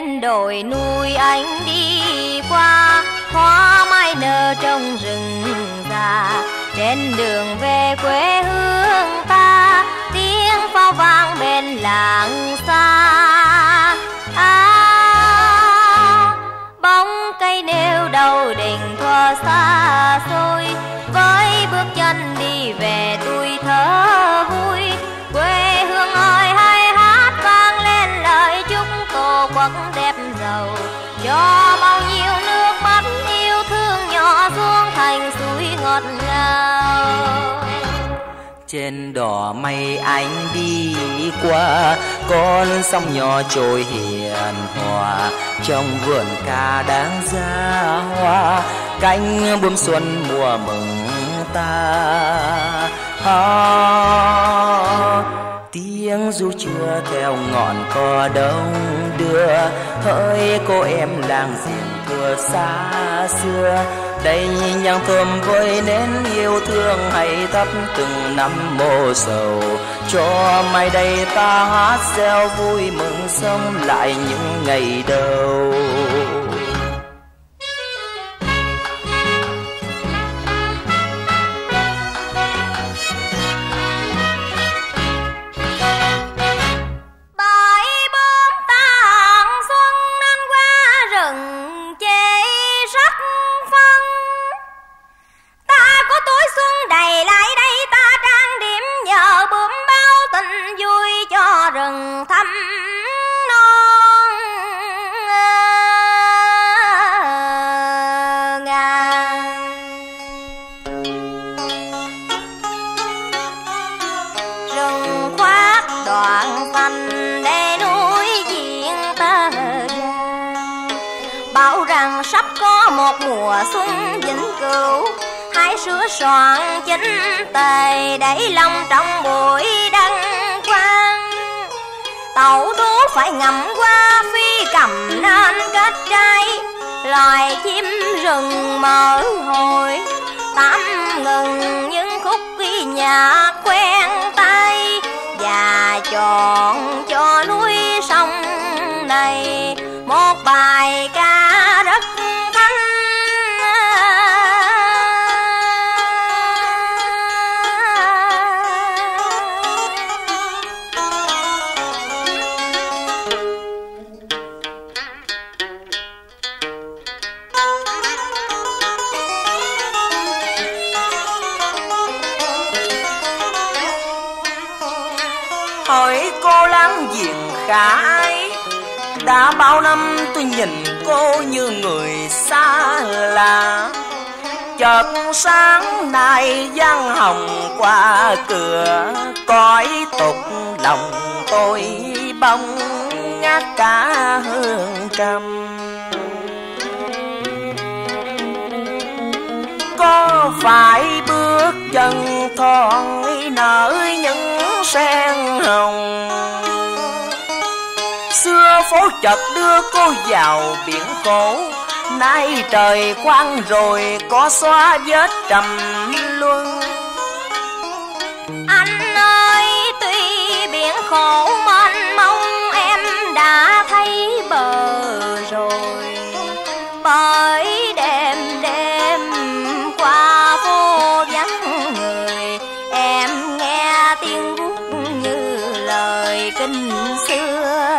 bên đồi núi anh đi qua, hoa mai nở trong rừng già. Trên đường về quê hương ta, tiếng pháo vang bên làng xa. À, bóng cây nêu đầu đỉnh thoa xa xôi, với bước chân đi về tuổi thơ vui. Quê hương ơi hãy hát vang lên lời chúc tổ quốc đẹp giàu, cho bao nhiêu nước mắt yêu thương nhỏ xuống thành suối ngọt ngào. Trên đò mây anh đi qua, con sông nhỏ trôi hiền hòa, trong vườn cà đang ra hoa, cánh buồm xuân mùa mừng ta. À, tiếng ru chưa theo ngọn cỏ đông đưa, hỡi cô em làng diềm cửa xa xưa. Đây nhang thơm với nén yêu thương, hãy thắp từng năm mô sầu, cho mai đây ta hát reo vui mừng sống lại những ngày đầu. Soạn chính tề đẩy lòng trong buổi đăng quang, tẩu thú phải ngậm qua phi cầm nên kết trai, loài chim rừng mở hồi tạm ngừng những khúc ghi nhạc quen tay, và chọn cho núi sông này một bài ca rất cái. Đã bao năm tôi nhìn cô như người xa lạ, chợt sáng nay giăng hồng qua cửa, cõi tục lòng tôi bông ngát cả hương trầm. Có phải bước chân thoáng nở những sen hồng, xưa phố chợt đưa cô vào biển cổ, nay trời quang rồi có xóa vết trầm luân. Anh ơi tuy biển khổ mênh mông em đã thấy bờ rồi, bởi đêm đêm qua vô vắng người em nghe tiếng guốc như lời kinh xưa.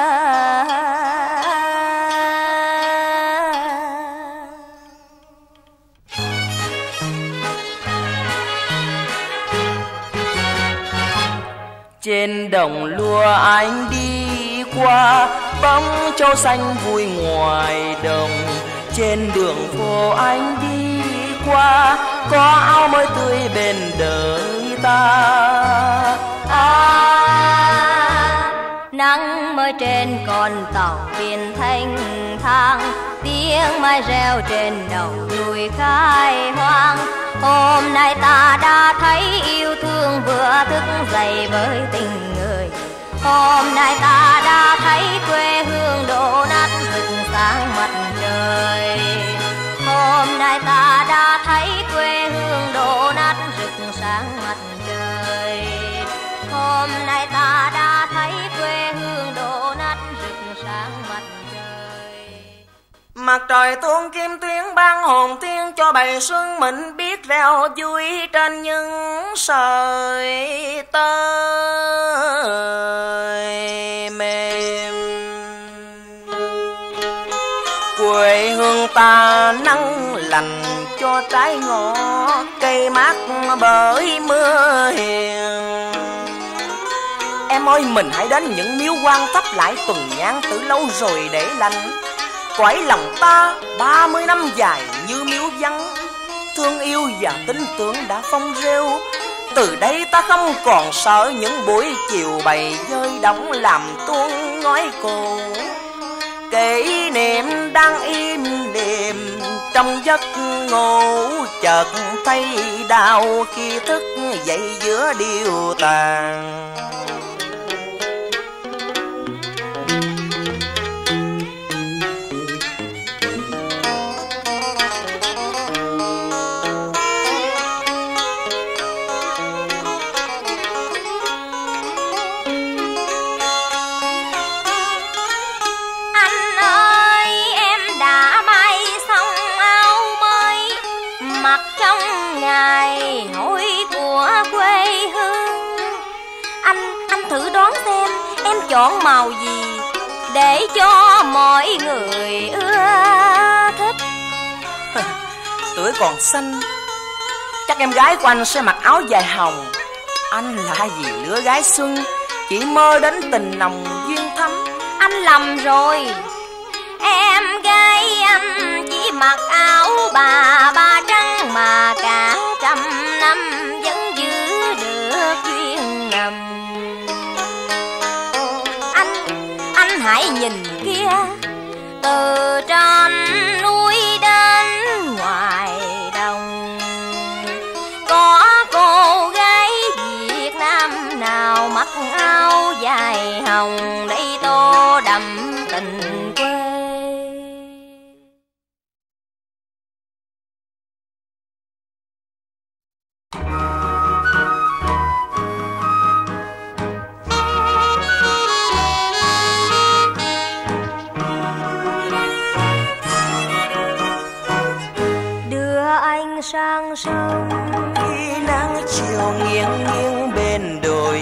Trên đồng lúa anh đi qua, bóng trâu xanh vui ngoài đồng. Trên đường phố anh đi qua, có áo mới tươi bên đời ta. À, nắng mới trên con tàu biển thanh thang, tiếng mai reo trên đầu núi khai hoang. Hôm nay ta đã thấy yêu thương vừa thức dậy với tình người. Hôm nay ta đã thấy quê hương đổ nát rực sáng mặt trời. Hôm nay ta đã thấy quê hương đổ nát rực sáng mặt trời. Hôm nay ta đã thấy quê hương đổ nát rực sáng mặt trời. mặt trời tuôn kim tuyến ban hồn tiên cho bầy sương mình biết reo vui trên những sợi tơ mềm. Quê hương ta nắng lành cho trái ngõ, cây mát bởi mưa hiền. Em ơi, mình hãy đến những miếu quan thắp lại tuần nhang từ lâu rồi để lành. Cõi lòng ta 30 năm dài như miếu vắng, thương yêu và tin tưởng đã phong rêu. Từ đây ta không còn sợ những buổi chiều bầy dơi đóng làm tuôn ngói cổ. Kỷ niệm đang im đềm trong giấc ngủ, chợt thấy đau khi thức dậy giữa điều tàn. Chọn màu gì để cho mọi người ưa thích? Tuổi còn xanh, chắc em gái của anh sẽ mặc áo dài hồng. Anh là gì lứa gái xuân, chỉ mơ đến tình nồng duyên thắm. Anh lầm rồi, em gái anh chỉ mặc áo bà trắng mà cả trăm năm vẫn giữ được duyên ngầm. Hãy nhìn kia, từ trên núi đến ngoài đồng, có cô gái Việt Nam nào mặc áo dài hồng để tô đậm tình quê. Sang sông khi nắng chiều nghiêng nghiêng bên đồi,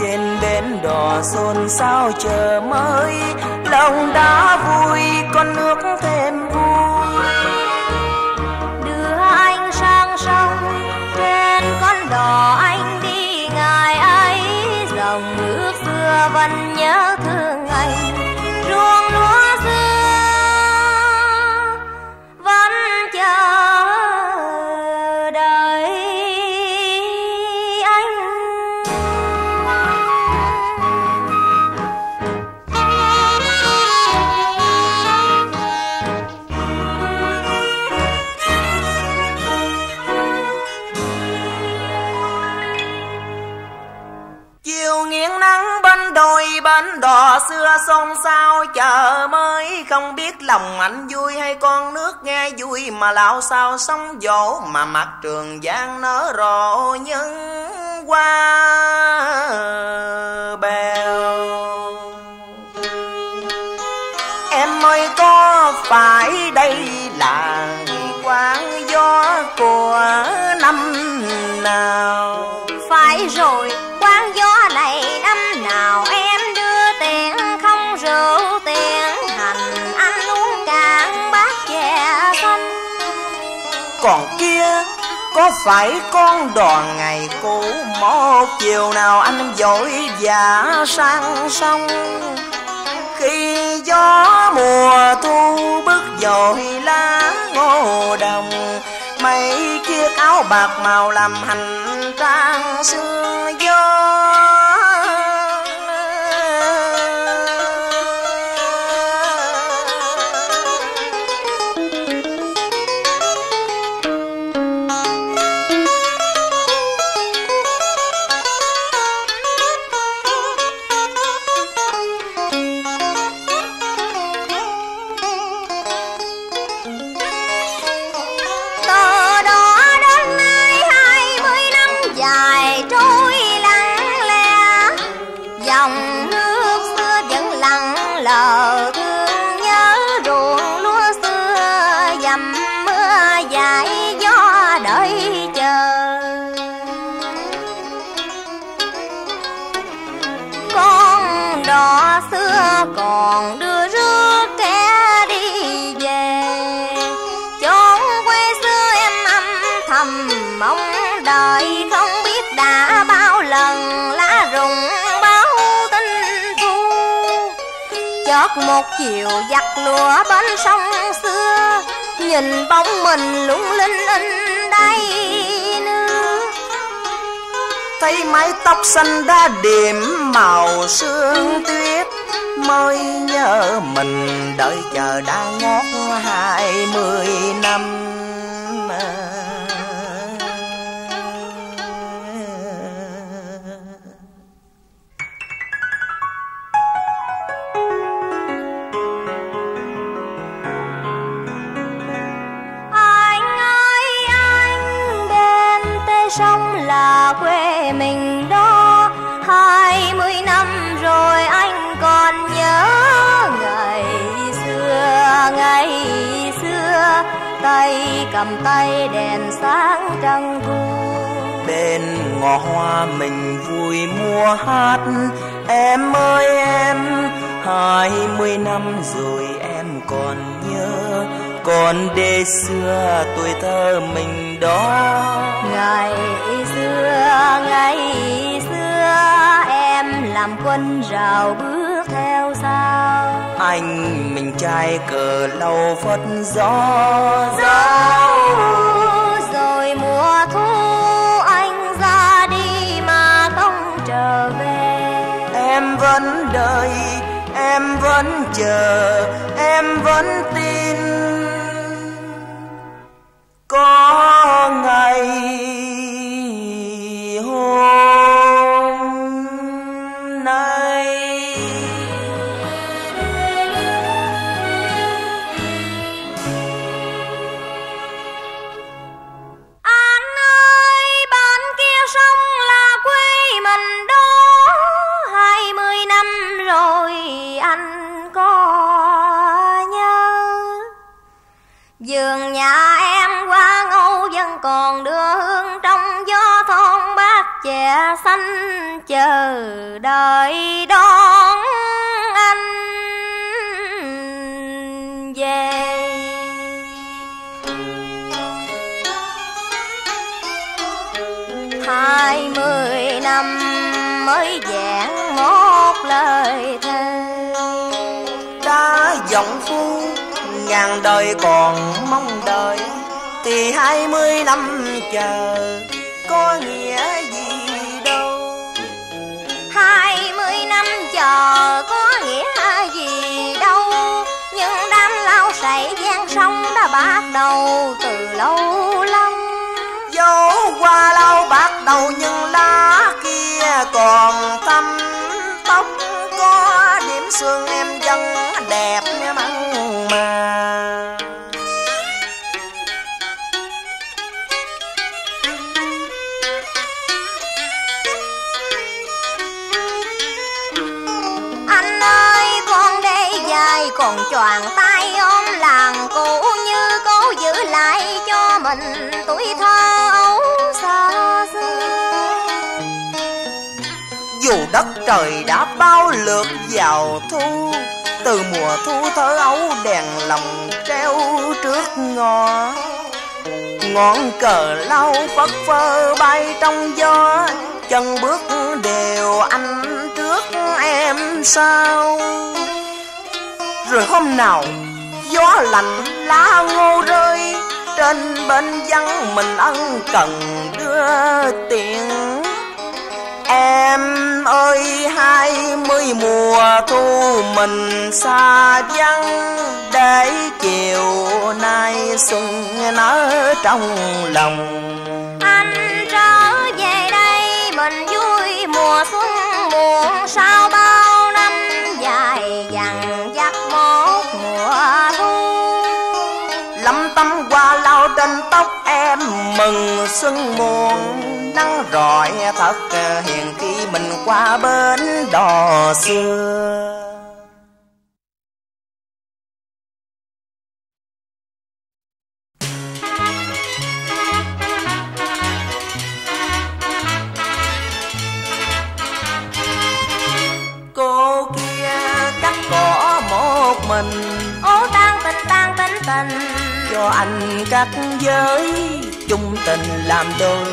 trên bến đò xôn xao chờ mới, lòng đã vui con nước thêm vui. Đưa anh sang sông trên con đò anh đi ngày ấy, dòng nước xưa vẫn nhớ thương anh, ruộng lúa xưa vẫn chờ. Bến đò xưa xôn xao chờ mới, không biết lòng anh vui hay con nước nghe vui, mà lão sao sóng vỗ mà mặt Trường Giang nở rộ những qua bèo. Em ơi, có phải đây là quán gió của năm nào? Phải rồi, quán gió này năm nào em rượu tiền hành anh uống cạn bát chè xanh. Còn kia có phải con đò ngày cũ, một chiều nào anh vội vã sang sông, khi gió mùa thu bước dội lá ngô đồng, mấy chiếc áo bạc màu làm hành trang xưa gió thương nhớ ruộng lúa xưa còn đưa rước kẻ đi về. Chốn quê xưa em âm thầm mong đợi, không biết đã bao lần lá rụng báo tinh thu. Chợt một chiều giặt lụa bên sông xưa, nhìn bóng mình lung linh in đây. Thấy mái tóc xanh đã điểm màu sương tuyết, mới nhớ mình đợi chờ đã ngót 20 năm. Anh ơi anh, bên tê sông là quê mình đó, 20 năm rồi anh còn nhớ ngày xưa tay cầm tay đèn sáng trăng thu. Bên ngõ hoa mình vui mua hát, em ơi em 20 năm rồi em còn nhớ còn đê xưa tuổi thơ mình đó. Ngày xưa em làm quân rào bước theo sau anh, mình trai cờ lau phất gió rồi mùa thu anh ra đi mà không trở về. Em vẫn đợi, em vẫn chờ, em vẫn tin có ngày hôm nay. Anh ơi, bên kia sông là quê mình đó, 20 năm rồi anh có nhớ. Vườn nhà em qua ngâu vẫn còn đưa hương trong gió, thôn bát chè xanh chờ đợi đón anh về. Hai 20 năm mới vẹn một lời thề, đã giọng phu ngàn đời còn mong đợi, thì 20 năm chờ có nghĩa gì đâu. 20 năm chờ có nghĩa gì đâu, nhưng đám lao sậy gian sông đã bắt đầu từ lâu lắm. Dẫu qua lao bắt đầu nhưng lá kia còn thâm tóc, có điểm sương em vẫn đẹp mặn mà. Anh ơi, con đê dài còn choàng tay ôm làng cũ, như cố giữ lại cho mình tuổi thơ ấu xa xưa. Dù đất trời đã bao lượt vào thu, từ mùa thu thơ ấu đèn lòng treo trước ngõ, ngọn cờ lau phất phơ bay trong gió, chân bước đều anh trước em sau. Rồi hôm nào gió lạnh lá ngô rơi, trên bên vắng mình ân cần đưa tiền. Em ơi, 20 mùa thu mình xa vắng, để chiều nay xuân nở trong lòng. Anh trở về đây mình vui mùa xuân muộn, sau bao năm dài dằng dặc một mùa thu. Lấm tấm hoa lau trên tóc em mừng xuân muộn, nắng rọi thật hiền khi mình qua bến đò xưa. Cô kia cắt cỏ mình. Ô tan tình cho anh cắt giới chung tình làm đôi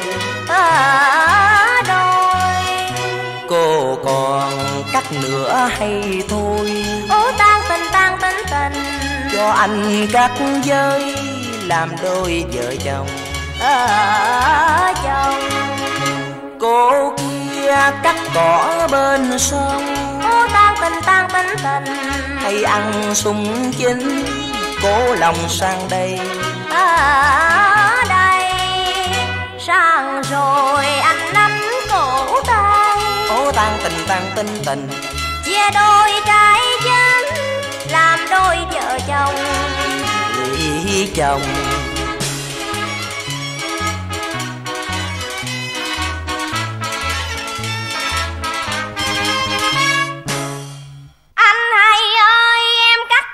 đôi. Cô còn cắt nữa hay thôi? Ô tan tình cho anh cắt giới làm đôi vợ chồng chồng. Cô kia cắt cỏ bên sông. Ô tan tình hay ăn sung chính cố lòng sang đây ở đây. Sang rồi anh nắm cổ tay. Ô tan tình chia đôi trái dân làm đôi vợ chồng người chồng.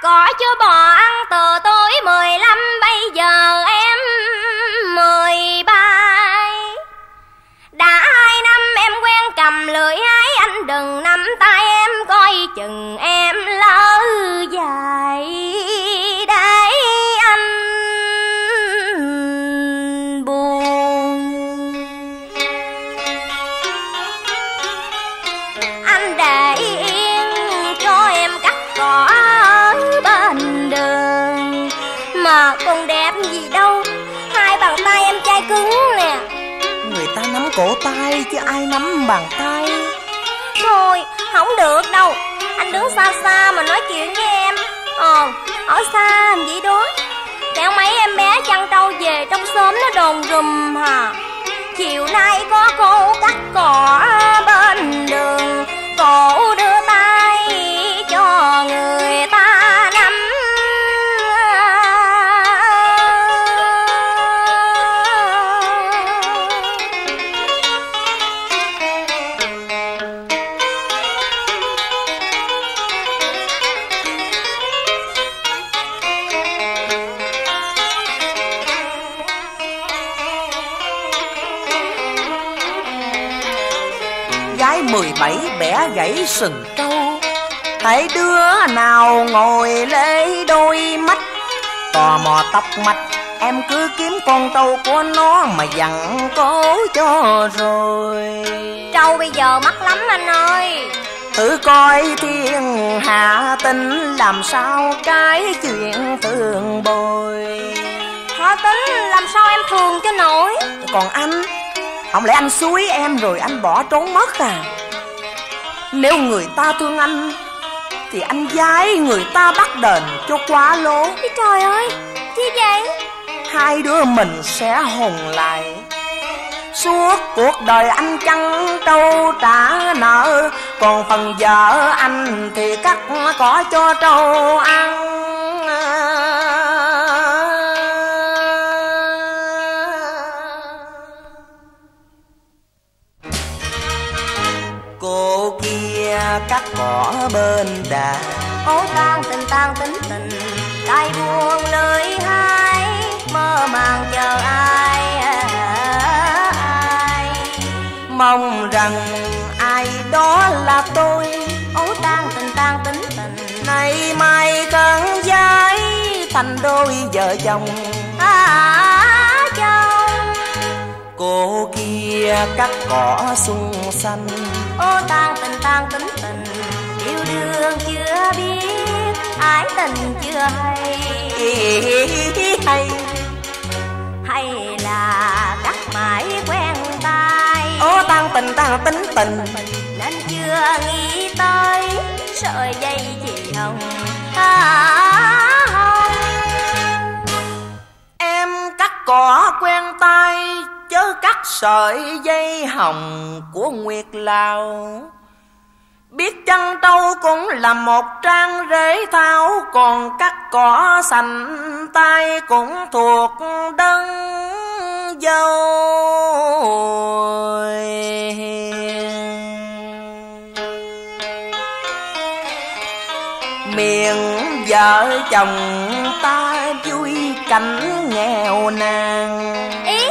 Cỏ chứ bò ăn từ tối 15, bây giờ em 13. Đã 2 năm em quen cầm lưỡi hái, anh đừng nắm tay em coi chừng em lỡ dài để anh buồn. Anh để yên cho em cắt cỏ còn đẹp gì đâu, 2 bàn tay em chai cứng nè. Người ta nắm cổ tay chứ ai nắm bàn tay. Thôi không được đâu, anh đứng xa xa mà nói chuyện với em. Ở xa làm gì đó. Kẻo mấy em bé chăn trâu về trong xóm nó đồn rùm hà. Chiều nay có cô cắt cỏ bên đường, cổ đưa tay cho người ta. Gái 17 bẻ gãy sừng trâu, thấy đứa nào ngồi lấy đôi mắt. Tò mò tóc mạch em cứ kiếm con trâu của nó mà dặn cố cho rồi. Trâu bây giờ mắc lắm anh ơi. Thử coi thiên hạ tính làm sao cái chuyện thường bồi. Khó tính làm sao em thường cho nổi. Còn anh, không lẽ anh xúi em rồi anh bỏ trốn mất à? Nếu người ta thương anh thì anh giái người ta bắt đền cho quá lố. Trời ơi, chứ vậy? Hai đứa mình sẽ hồn lại. Suốt cuộc đời anh chăn trâu trả nợ, còn phần vợ anh thì cắt cỏ cho trâu ăn. Cắt cỏ bên đà. Ô tan tình tay buông lưỡi hái, mơ màng chờ ai ai. Mong rằng ai đó là tôi. Ô tan tình nay mai cơn giấy thành đôi vợ chồng chồng. Cô kia cắt cỏ xung xanh. Ô tan tình yêu đương chưa biết, ái tình chưa hay. Hay là cắt mãi quen tay. Ô tan tình nên chưa nghĩ tới sợi dây chị hồng hồng. Em cắt cỏ quen tay chớ cắt sợi dây hồng của Nguyệt Lào. Biết chăn trâu cũng là một trang rễ thao, còn cắt cỏ sành tay cũng thuộc đấng dâu. Miệng vợ chồng ta vui cảnh nghèo nàn. Ý,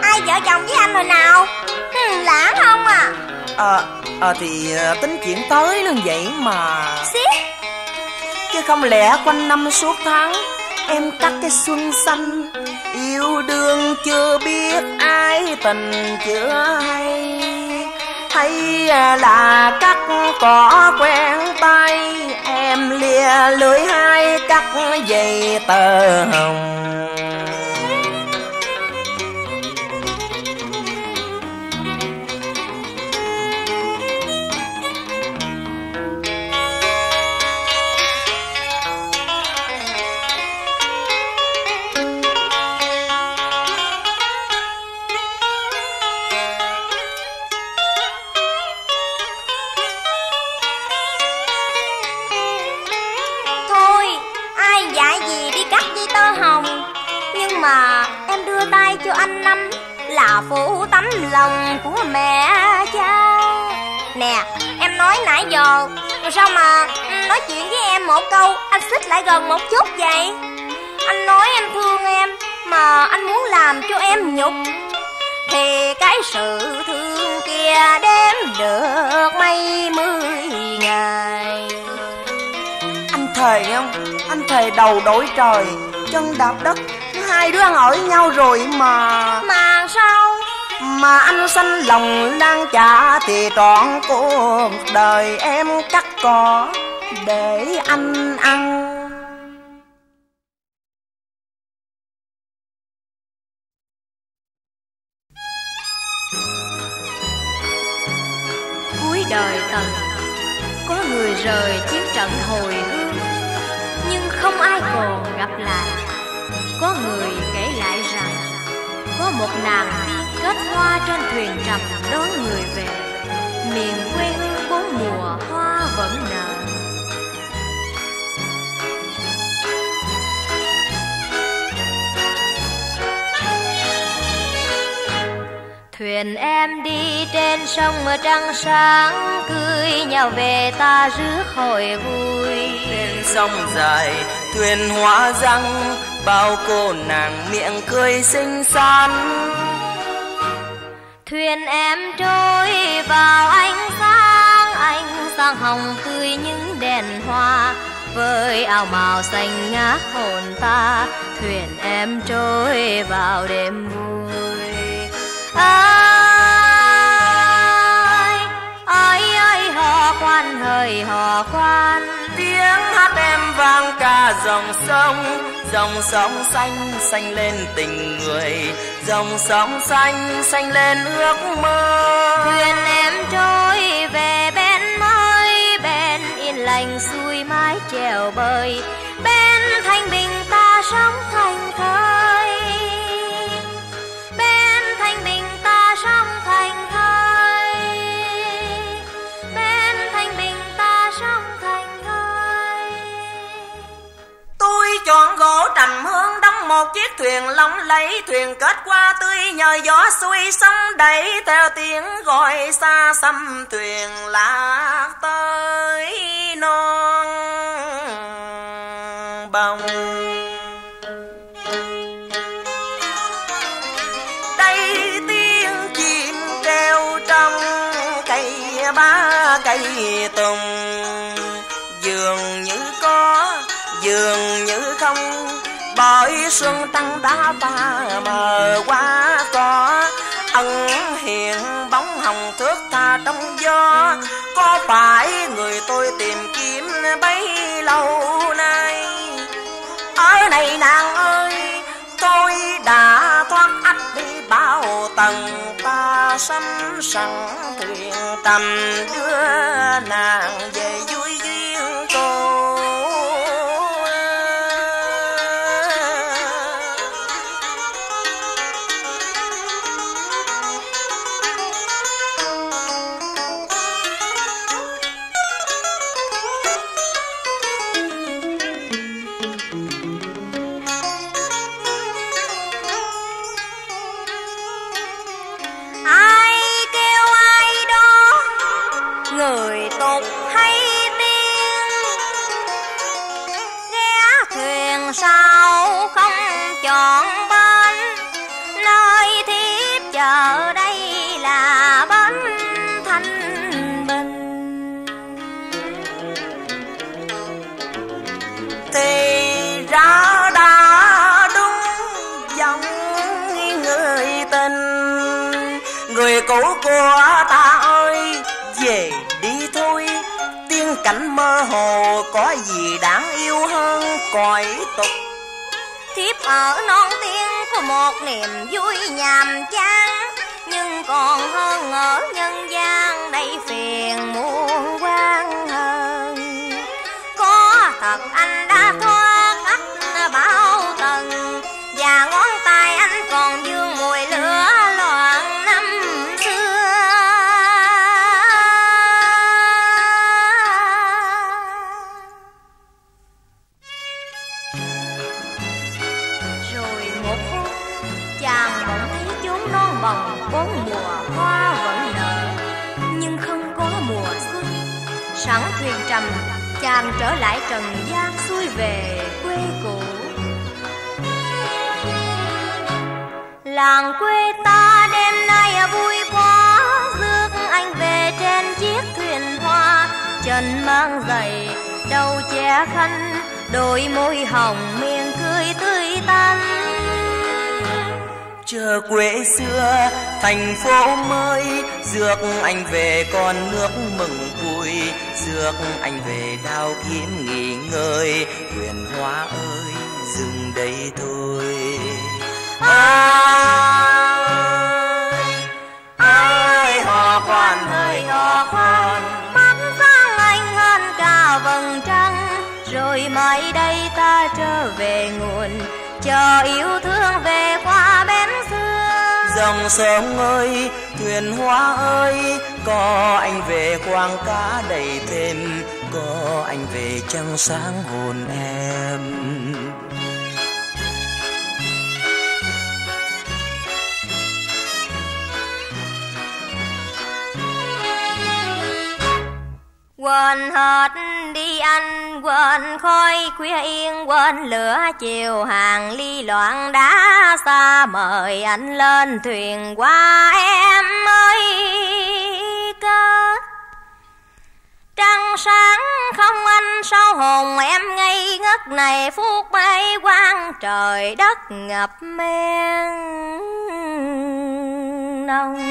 ai vợ chồng với anh hồi nào? Lãng không à? Thì tính chuyện tới luôn vậy mà. Xí. Chứ không lẽ quanh năm suốt tháng em cắt cái xuân xanh, yêu đương chưa biết ai tình chưa hay, hay là cắt cỏ quen tay em lìa lưỡi hai cắt dây tờ hồng. Cho anh năm là phụ tấm lòng của mẹ cha. Nè em nói nãy giờ sao mà nói chuyện với em một câu anh xích lại gần một chút vậy? Anh nói em thương em mà anh muốn làm cho em nhục, thì cái sự thương kia đếm được mấy mươi ngày. Anh thề không? Anh thề đầu đổi trời chân đạp đất, hai đứa hỏi nhau rồi mà. Mà sao? Mà anh xanh lòng đang trả thì trọn cuộc đời em cắt cỏ để anh ăn. Cuối đời Tần, có người rời chiến trận hồi hương, nhưng không ai còn gặp lại. Có người kể lại rằng có một nàng tiên kết hoa trên thuyền trầm đón người về, miền quê hương bốn mùa hoa vẫn nở. Thuyền em đi trên sông trăng sáng, cưới nhau về ta rước hồi vui. Trên sông dài thuyền hóa răng, bao cô nàng miệng cười xinh xắn. Thuyền em trôi vào ánh sáng hồng tươi những đèn hoa, với áo màu xanh ngát hồn ta. Thuyền em trôi vào đêm vui. Ơi ơi hò khoan hỡi hò khoan, tiếng hát em vang cả dòng sông. Dòng sóng xanh xanh lên tình người, dòng sóng xanh xanh lên ước mơ. Thuyền em trôi về bên mới, bên yên lành xuôi mái chèo bơi, bên thanh bình ta sống thành thơi, bên thanh bình ta sống thành thơi, bên thanh bình ta sống thành thơi. Tôi chọn gỗ trầm hương đóng một chiếc thuyền lóng lấy, thuyền kết qua tươi nhờ gió xuôi sóng đẩy, theo tiếng gọi xa xăm thuyền lạc tới non bồng. Đây tiếng chim kêu trong cây ba cây tùng, dường như có dường như không. Bởi xuân trăng đã ba mờ quá có, ẩn hiện bóng hồng thước tha trong gió. Có phải người tôi tìm kiếm bấy lâu nay? Ở này nàng ơi, tôi đã thoát ách đi bao tầng. Ta sắm sẵn thuyền tầm đưa nàng về vui duyên cô. Người tục hay đi cũ của ta ơi, về đi thôi. Tiên cảnh mơ hồ có gì đáng yêu hơn cõi tục. Thiếp ở non tiên có một niềm vui nhàm chán, nhưng còn hơn ở nhân gian đầy phiền muôn quan hơn. Có thật anh đã thoát ách bao tầng, và ngón tay anh còn vương mùi lửa loạn năm xưa. Rồi một phút chàng mộng thấy chốn non bồng bốn mùa hoa vẫn nở, nhưng không có mùa xuân. Sẵn thuyền trầm, chàng trở lại trần gian xuôi về quê cũ. Làng quê ta đêm nay vui quá, rước anh về trên chiếc thuyền hoa. Chân mang giày, đầu che khăn, đôi môi hồng miệng cười tươi tắn. Chờ quê xưa, thành phố mới, rước anh về con nước mừng vui. Rước anh về đao kiếm nghỉ ngơi, thuyền hoa ơi dừng đây thôi. Ơi hò khoan, mắt sáng anh hơn cả vầng trăng. Rồi mai đây ta trở về nguồn, chờ yêu thương về qua bến xưa. Dòng sông ơi, thuyền hoa ơi, có anh về khoang cá đầy thêm, có anh về trăng sáng hồn em. Quên hết đi anh, quên khói khuya yên, quên lửa chiều hàng ly loạn đá xa. Mời anh lên thuyền qua em ơi cơ. Trăng sáng không anh, sao hồn em ngây ngất này phút mây quang. Trời đất ngập men nông,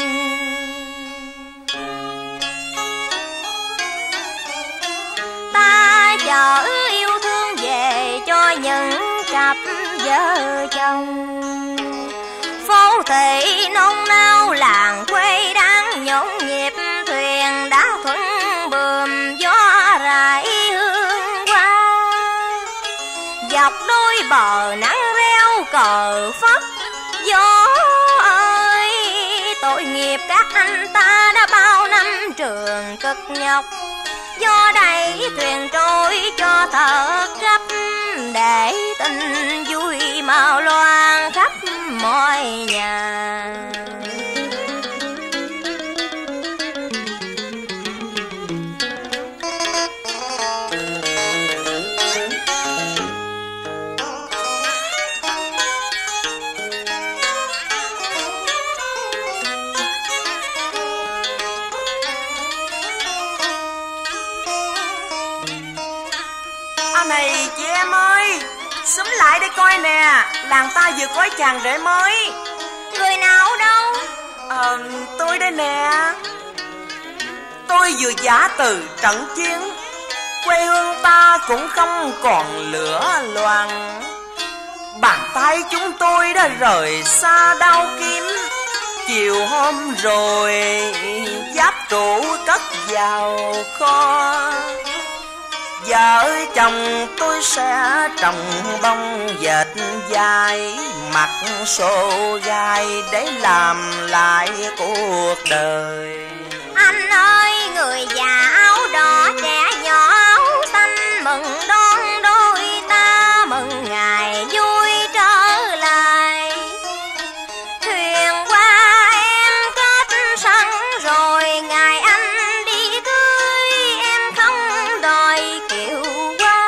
ta chở yêu thương về cho những cặp vợ chồng. Phố thị nôn nao, làng quê đang nhộn nhịp, thuyền đã thuận buồm gió rải hương qua. Dọc đôi bờ nắng reo cờ phất gió ơi, tội nghiệp các anh ta đã bao năm trường cực nhọc. Gió đầy thuyền trôi cho thở gấp, để tình vui màu loan khắp mọi nhà. Xúm lại để coi nè, làng ta vừa có chàng rể mới. Người nào đâu? Tôi đây nè. Tôi vừa giả từ trận chiến, quê hương ta cũng không còn lửa loàng. Bàn tay chúng tôi đã rời xa đao kiếm. Chiều hôm rồi giáp trụ cất vào kho. Vợ chồng tôi sẽ trồng bông dệt dài, mặc xô gai để làm lại cuộc đời. Anh ơi, người già áo đỏ, trẻ nhỏ áo xanh, mừng đón đôi ta mừng ngày vui trở lại. Thuyền qua em kết sẵn rồi, ngày anh đi cưới em không đòi kiệu qua.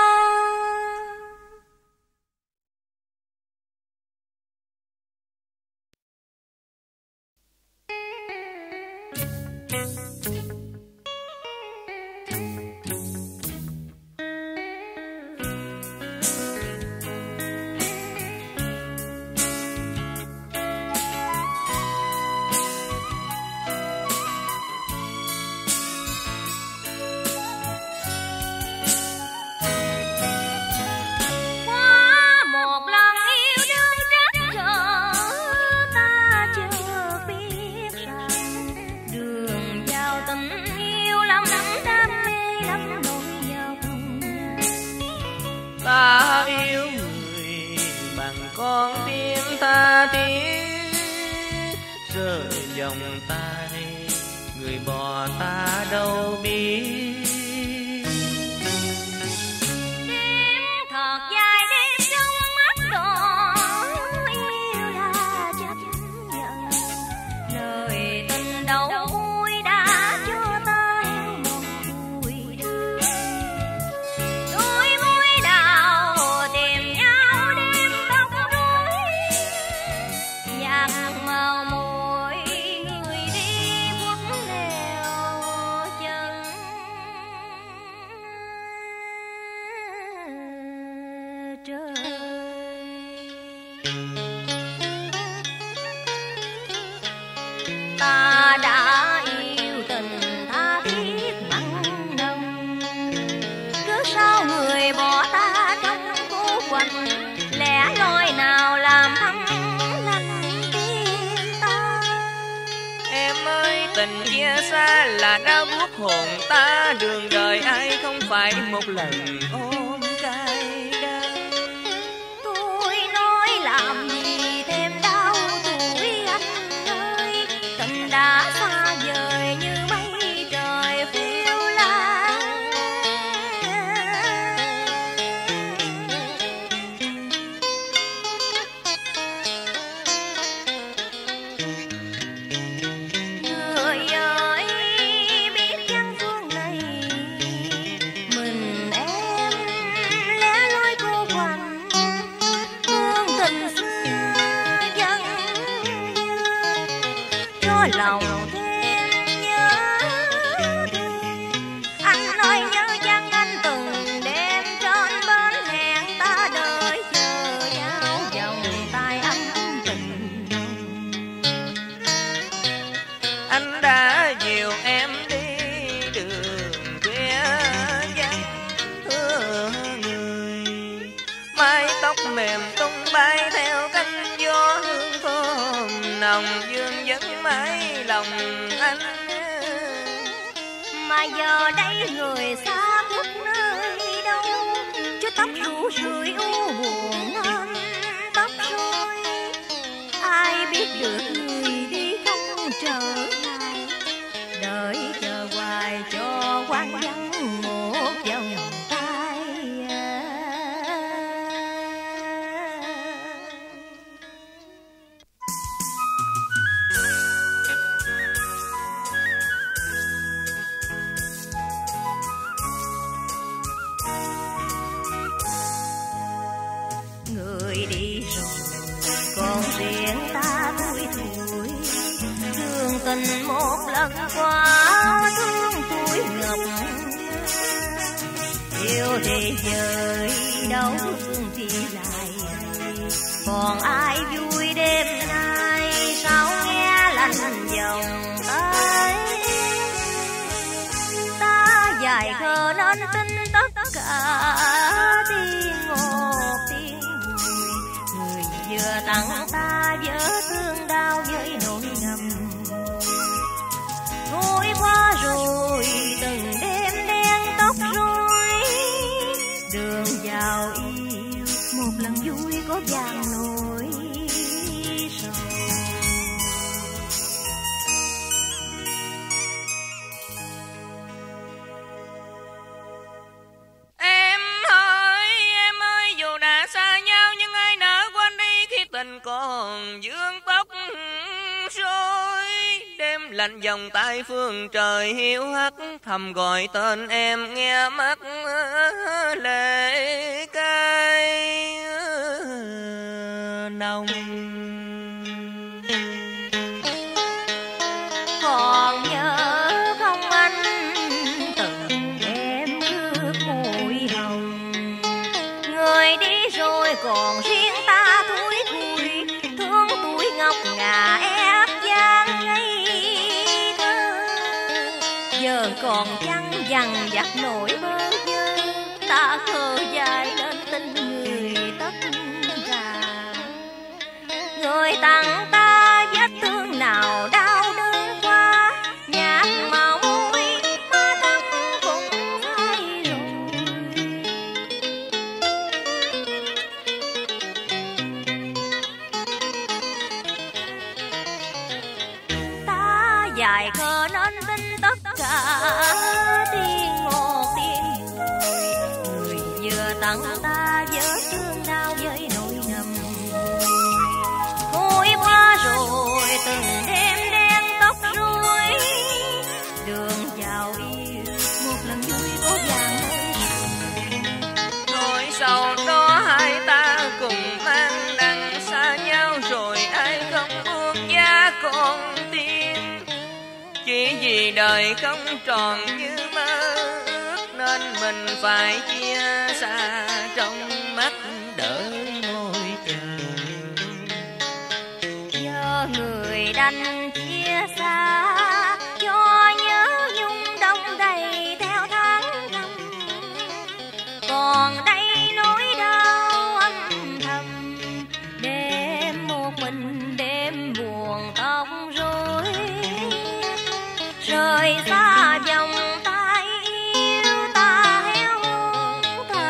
ta đi rời vòng tay, người bỏ ta đâu biết. Tình kia xa là đã buốt hồn ta, đường đời ai không phải một lần ôm cay đắng. Tôi nói làm gì thêm đau tuổi anh ơi, tình đã xa vời như mây trời phiêu lãng. Lòng thêm nhớ thương anh ơi, nhớ chăng anh từng đêm trên bến hẹn ta đợi chờ nhau, vòng tay anh tình anh đã dìu em đi đường quê vắng thưa người, mái tóc mềm tung bay theo cánh gió hương thơm nồng vương vấn mãi lòng anh. Mà giờ đây người xa quốc nơi đâu, cho tóc rủ rượi u buồn nên tóc rối, ai biết được người đi không trở lại, đợi chờ hoài cho quan vắng một vòng tay. Tình một lần quá thương tôi ngập yêu thế giới đâu thì lại, còn ai vui đêm nay sao nghe lạnh dòng tới. Ta dài khờ nên tin tất cả tiếng một tiếng người vừa tặng ta vỡ thương đau với nỗi ngầm. Thôi qua rồi từng đêm đen tóc rối, đường vào yêu một lần vui có vàng nổi sầu. Em ơi dù đã xa nhau nhưng ai nỡ quên đi khi tình còn vương tóc rối. Đêm lạnh vòng tay phương trời hiu hắt thầm gọi tên em nghe mắt lệ cay nồng. Còn nhớ không anh từng đêm ướt môi hồng, người đi rồi còn riêng ta thui thui thương tuổi ngọc ngà ép gian ngây. Giờ còn chăng dằn vặt nỗi bơ vơ, ta khờ dại nên tin người tất cả. Người tặng ta vết thương nào đau đớn quá, nhạt màu môi má tóc cũng thay rồi. dài khờ nên tin tất cả tiếng một tiếng người vừa tặng ta vỡ thương đau với nỗi ngầm thôi qua rồi từng đêm đen tóc rối đường vào yêu một lần vui có vàng nỗi sầu đó hai ta cùng mang đằng xa nhau rồi ai không buông giá con chỉ vì đời không tròn như mơ ước nên mình phải chia xa trong mắt đợi môi trường do người đành chia xa cho nhớ nhung đông đầy theo tháng năm còn đây nỗi đau âm thầm đêm một mình đêm buồn tóc rối rời xa vòng tay yêu ta héo hồn thở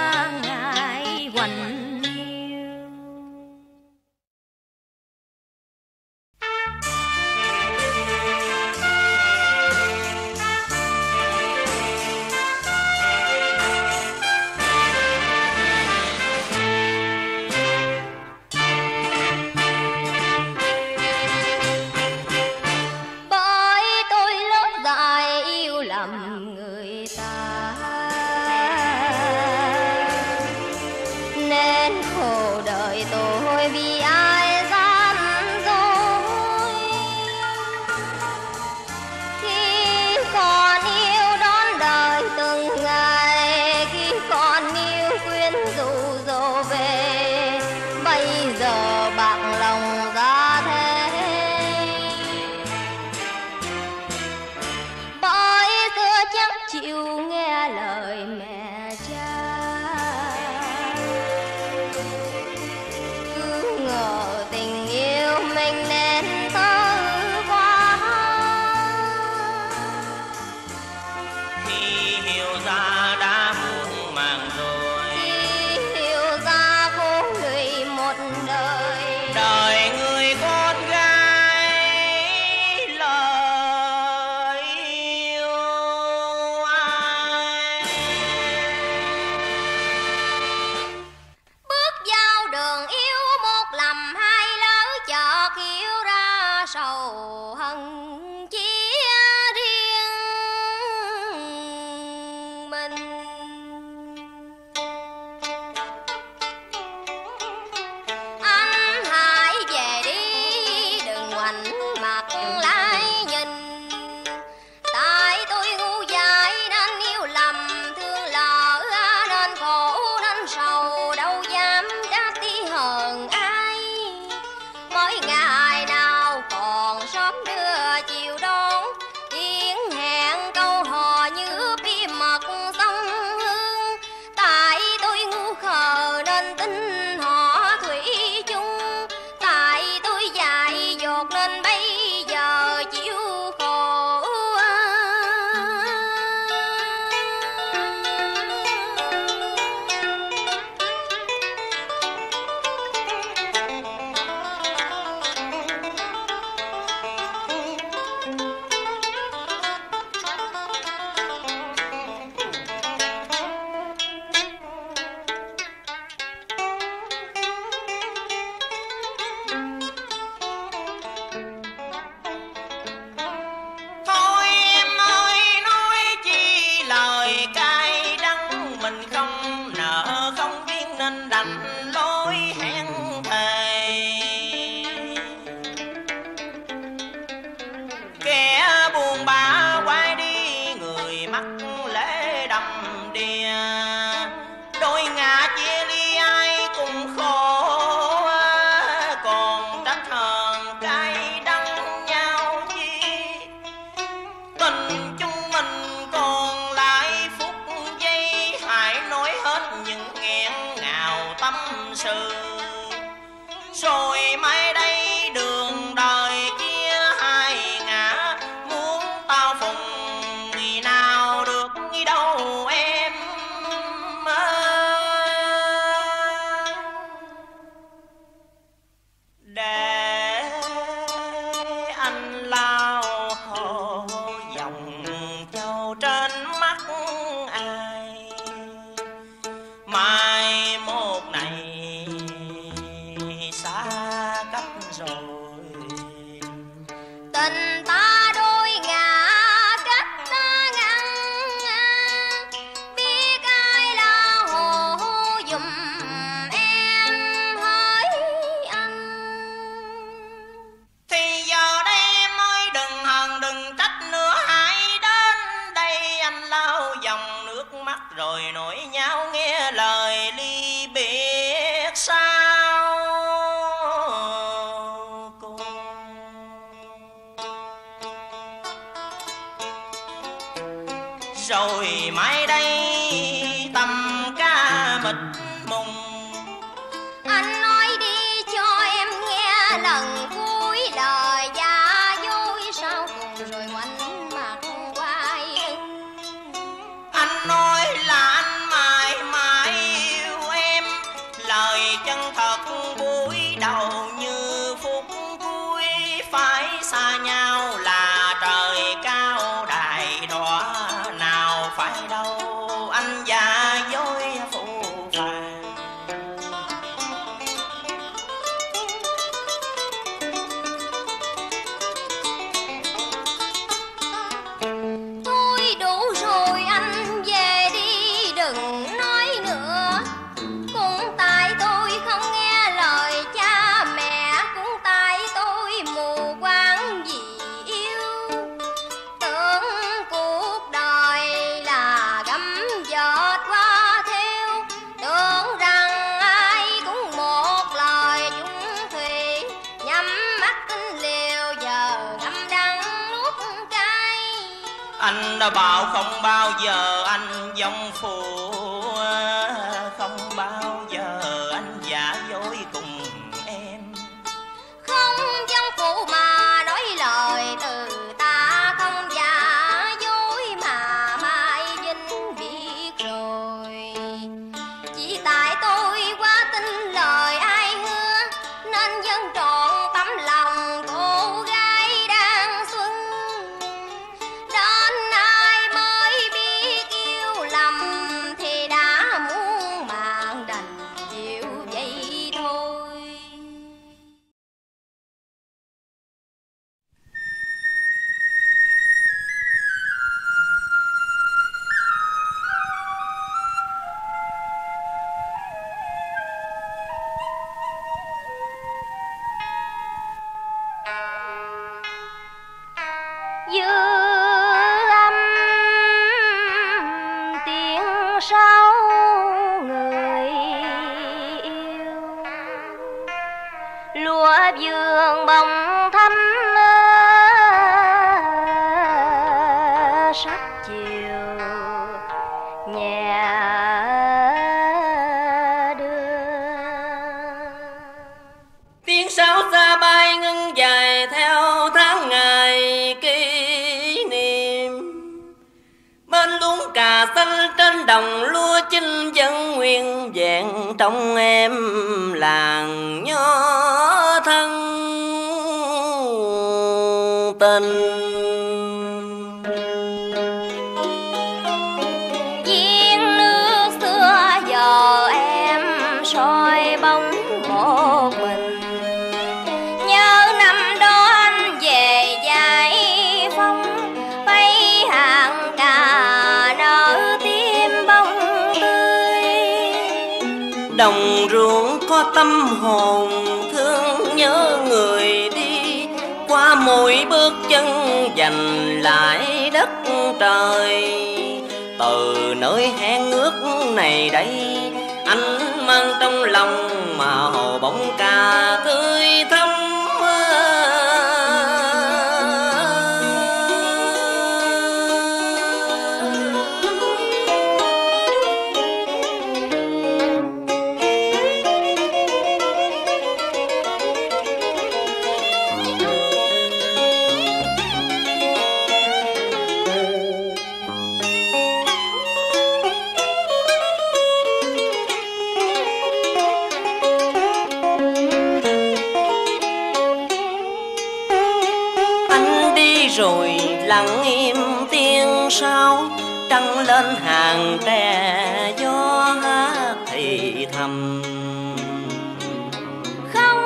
rồi mai đây tầm ca mịt mùng. Anh nói đi cho em nghe lần cuối lời giả dối sau cùng rồi ngoảnh mặt quay. Anh nói là anh mãi mãi yêu em, lời chân thật buổi đầu như phút cuối phải xa nhau là trời cao đại đọa nào phải đâu anh giả dối phụ phàng. Thôi đủ rồi anh về đi đừng nói nữa, cũng tại tôi không nghe lời cha mẹ, cũng tại tôi mù quáng vì yêu, tưởng cuộc đời là gấm giọt qua theo, tưởng rằng ai cũng một lời chung thủy, nhắm mắt tính liều giờ ngâm đắng nuốt cay. Anh đã bảo không bao giờ anh giống phụ, không bao giờ anh giả dối cùng em, không giống phụ mà nói lời từ ta, không giả dối mà mai vinh biết rồi. Chỉ tại tôi quá tin lời ai hứa, nên dân trọn tấm lòng cô gái đang xuân, đến ai mới biết yêu lầm thì đã muôn màng đành chịu vậy thôi. Giữa âm tiếng sau người yêu, lúa vườn bồng thắm sắc chiều nhẹ đưa. Tiếng sáo xa bay ngân dài theo tháng ngày luống cà xanh trên đồng lúa chinh vẫn nguyên vẹn, trong em làng nho thân tình. Giếng nước xưa giờ em soi bóng một mình, nhớ năm đó anh về giải phóng bay hàng cà đồng ruộng có tâm hồn thương nhớ người đi, qua mỗi bước chân dành lại đất trời. Từ nơi hẹn ước này đây anh mang trong lòng màu bóng cà tươi thắm. Rồi lặng im tiếng sao trăng lên hàng tre gió hát thì thầm. Không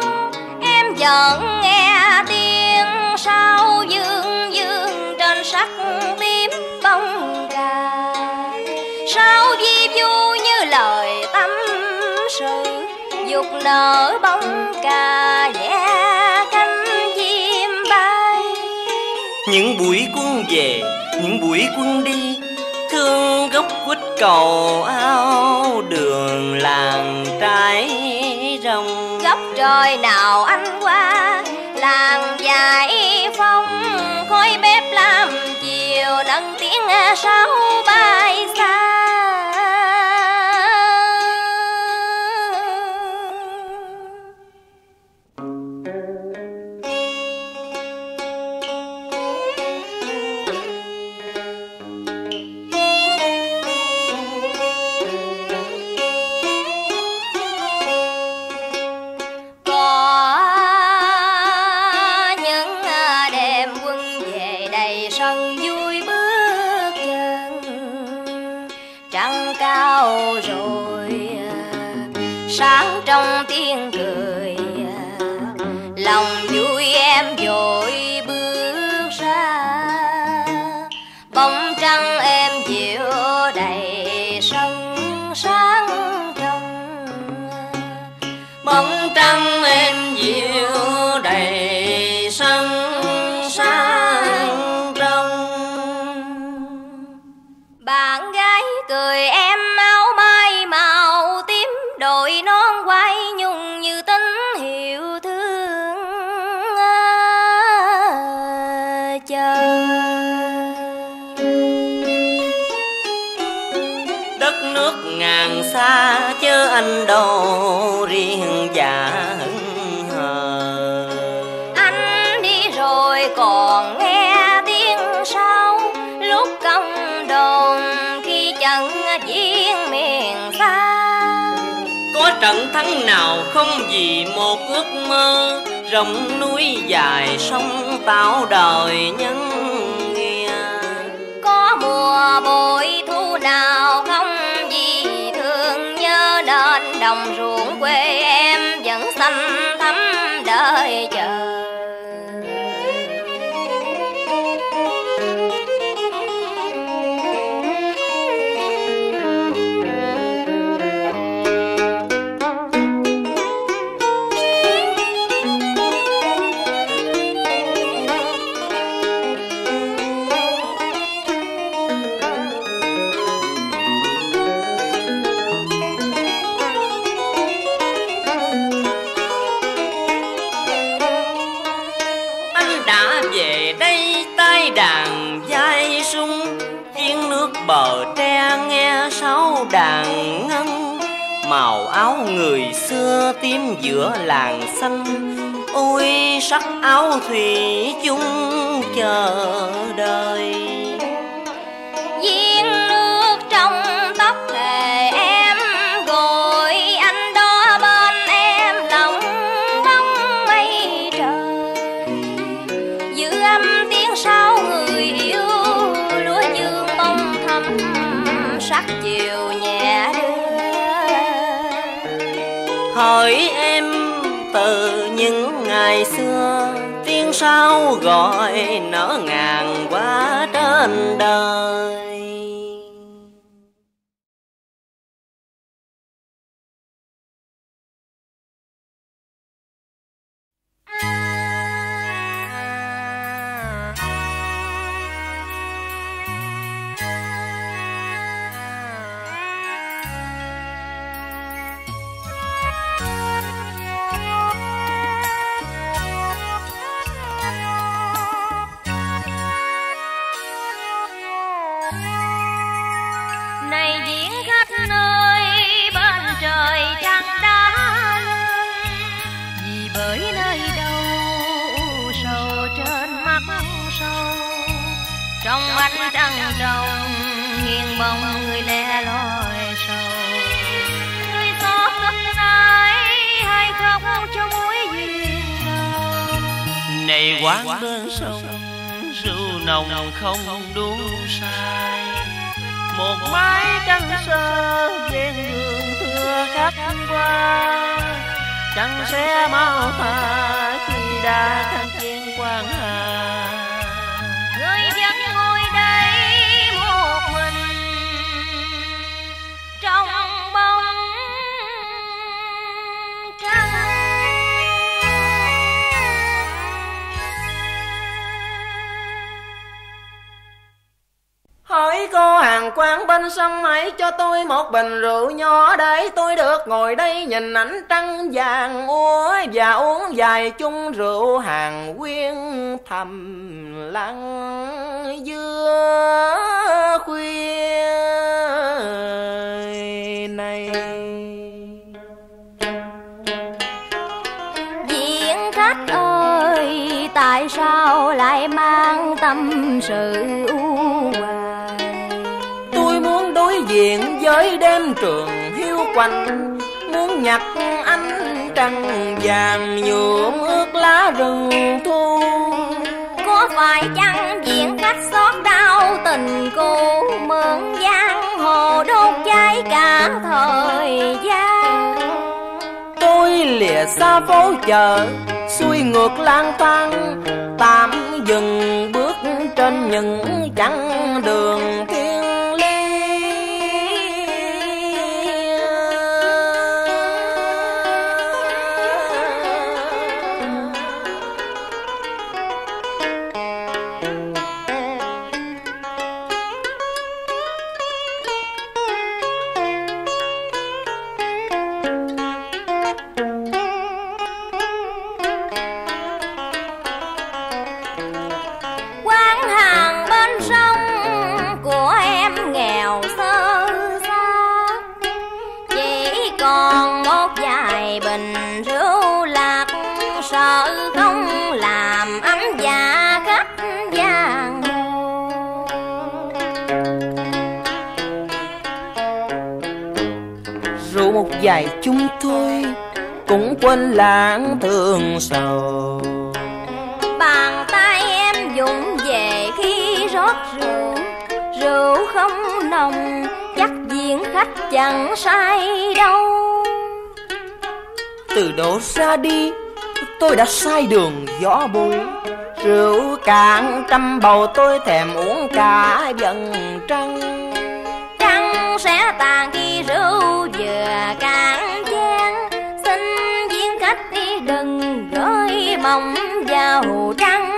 em vẫn nghe tiếng sao dương dương trên sắc tím bông cà, sao vi vu như lời tâm sự, dục nở bông cà vẽ cánh. Những buổi quân về, những buổi quân đi, thương gốc quýt cầu ao đường làng trái rồng. Góc trời nào anh qua, làng giải phong khói bếp làm chiều nắng tận tiếng sao bay xa. Sáng trong tiếng cười, lòng vui em vội bước ra. Bóng trăng em dịu đầy sân sáng trong. Bóng trăng em dịu đầy sân sáng trong. Bạn gái cười em áo mai màu tím, đội nón quay nhung như tính hiệu thương chờ. Đất nước ngàn xa chớ anh đâu riêng dạ hững hờ. Anh đi rồi còn nghe tiếng sau lúc công đồn khi chẳng diễn miền xa. Có trận thắng nào không vì một ước mơ, rộng núi dài sông tạo đời nhân nghĩa. Có mùa bội thu nào không vì thương nhớ, nên đồng ruộng quê em vẫn xanh thắm đời chờ. Bờ tre nghe sáu đàn ngân, màu áo người xưa tím giữa làng xanh. Ôi sắc áo thủy chung chờ đời. Viên nước trong tóc thề em gọi anh đó bên em lòng bóng mây trời. Giữ âm tiếng sao người yêu sắc chiều nhẹ đưa. Hỏi em từ những ngày xưa, tiếng sao gọi nở ngàn quá trên đời. Trong ánh trăng trong nghiêng bóng người lẻ loi sầu. Người xót thương ai hay khóc trong mối duyên đầu. Này quán bên sông rượu nồng không đủ say. Một mái trăng sơ ven đường thưa khách qua. Chẳng sẽ mau tả khi đã thành thiên quang hà. Hỏi cô hàng bàng quang bên sông, hãy cho tôi một bình rượu nho để tôi được ngồi đây nhìn ánh trăng vàng úa và uống vài chung rượu hàng quyên thầm lặng giữa khuya này. Diễn khách ơi, tại sao lại mang tâm sự u hoài? Tôi muốn đối diện với đêm trường hiu quạnh, muốn nhặt ánh trăng vàng nhuộm ướt lá rừng thu. Có phải chăng diện khách xót đau tình cũ, mượn giang hồ đốt cháy cả thời gian? Tôi lìa xa phố chợ, xuôi ngược lang thang, tạm dừng bước trên những chặng đường thiên lý. Dạy chúng tôi cũng quên lãng thương sầu. Bàn tay em vụng về khi rót rượu, rượu không nồng, chắc diện khách chẳng say đâu. Từ đó ra đi, tôi đã sai đường gió bụi, rượu cạn trăm bầu tôi thèm uống cả dần trăng. Trăng sẽ tàn khi rượu vừa cạn chén, xin diễn khách đi đừng gửi mộng vào trăng.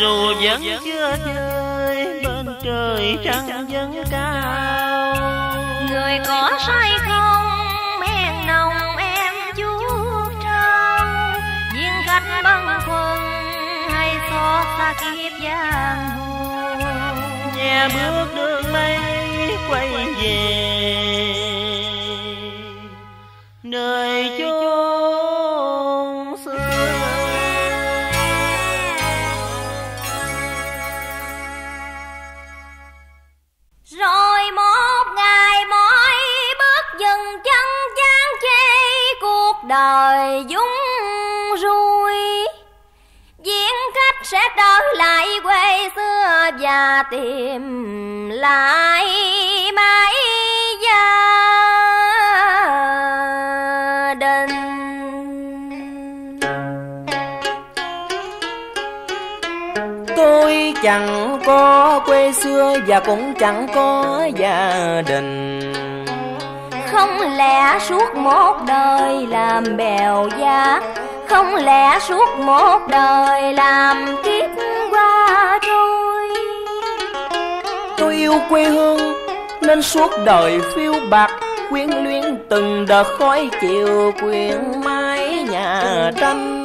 Dù vẫn chưa chơi bên trời trăng vẫn cao, người có say không men nồng em chú trao. Viên khách băng khuân hay xót xa kiếp giang hồ, nghe bước đường mây quay về nơi chốn xưa. Rồi một ngày mỗi bước dừng chân chán chê cuộc đời dũng rui, diễn khách sẽ trở lại quê xưa và tìm lại mãi gia đình. Tôi chẳng có quê xưa và cũng chẳng có gia đình, không lẽ suốt một đời làm bèo giá, không lẽ suốt một đời làm kiếp qua trôi. Tôi yêu quê hương nên suốt đời phiêu bạt, quyến luyến từng đợt khói chiều quyện mái nhà tranh.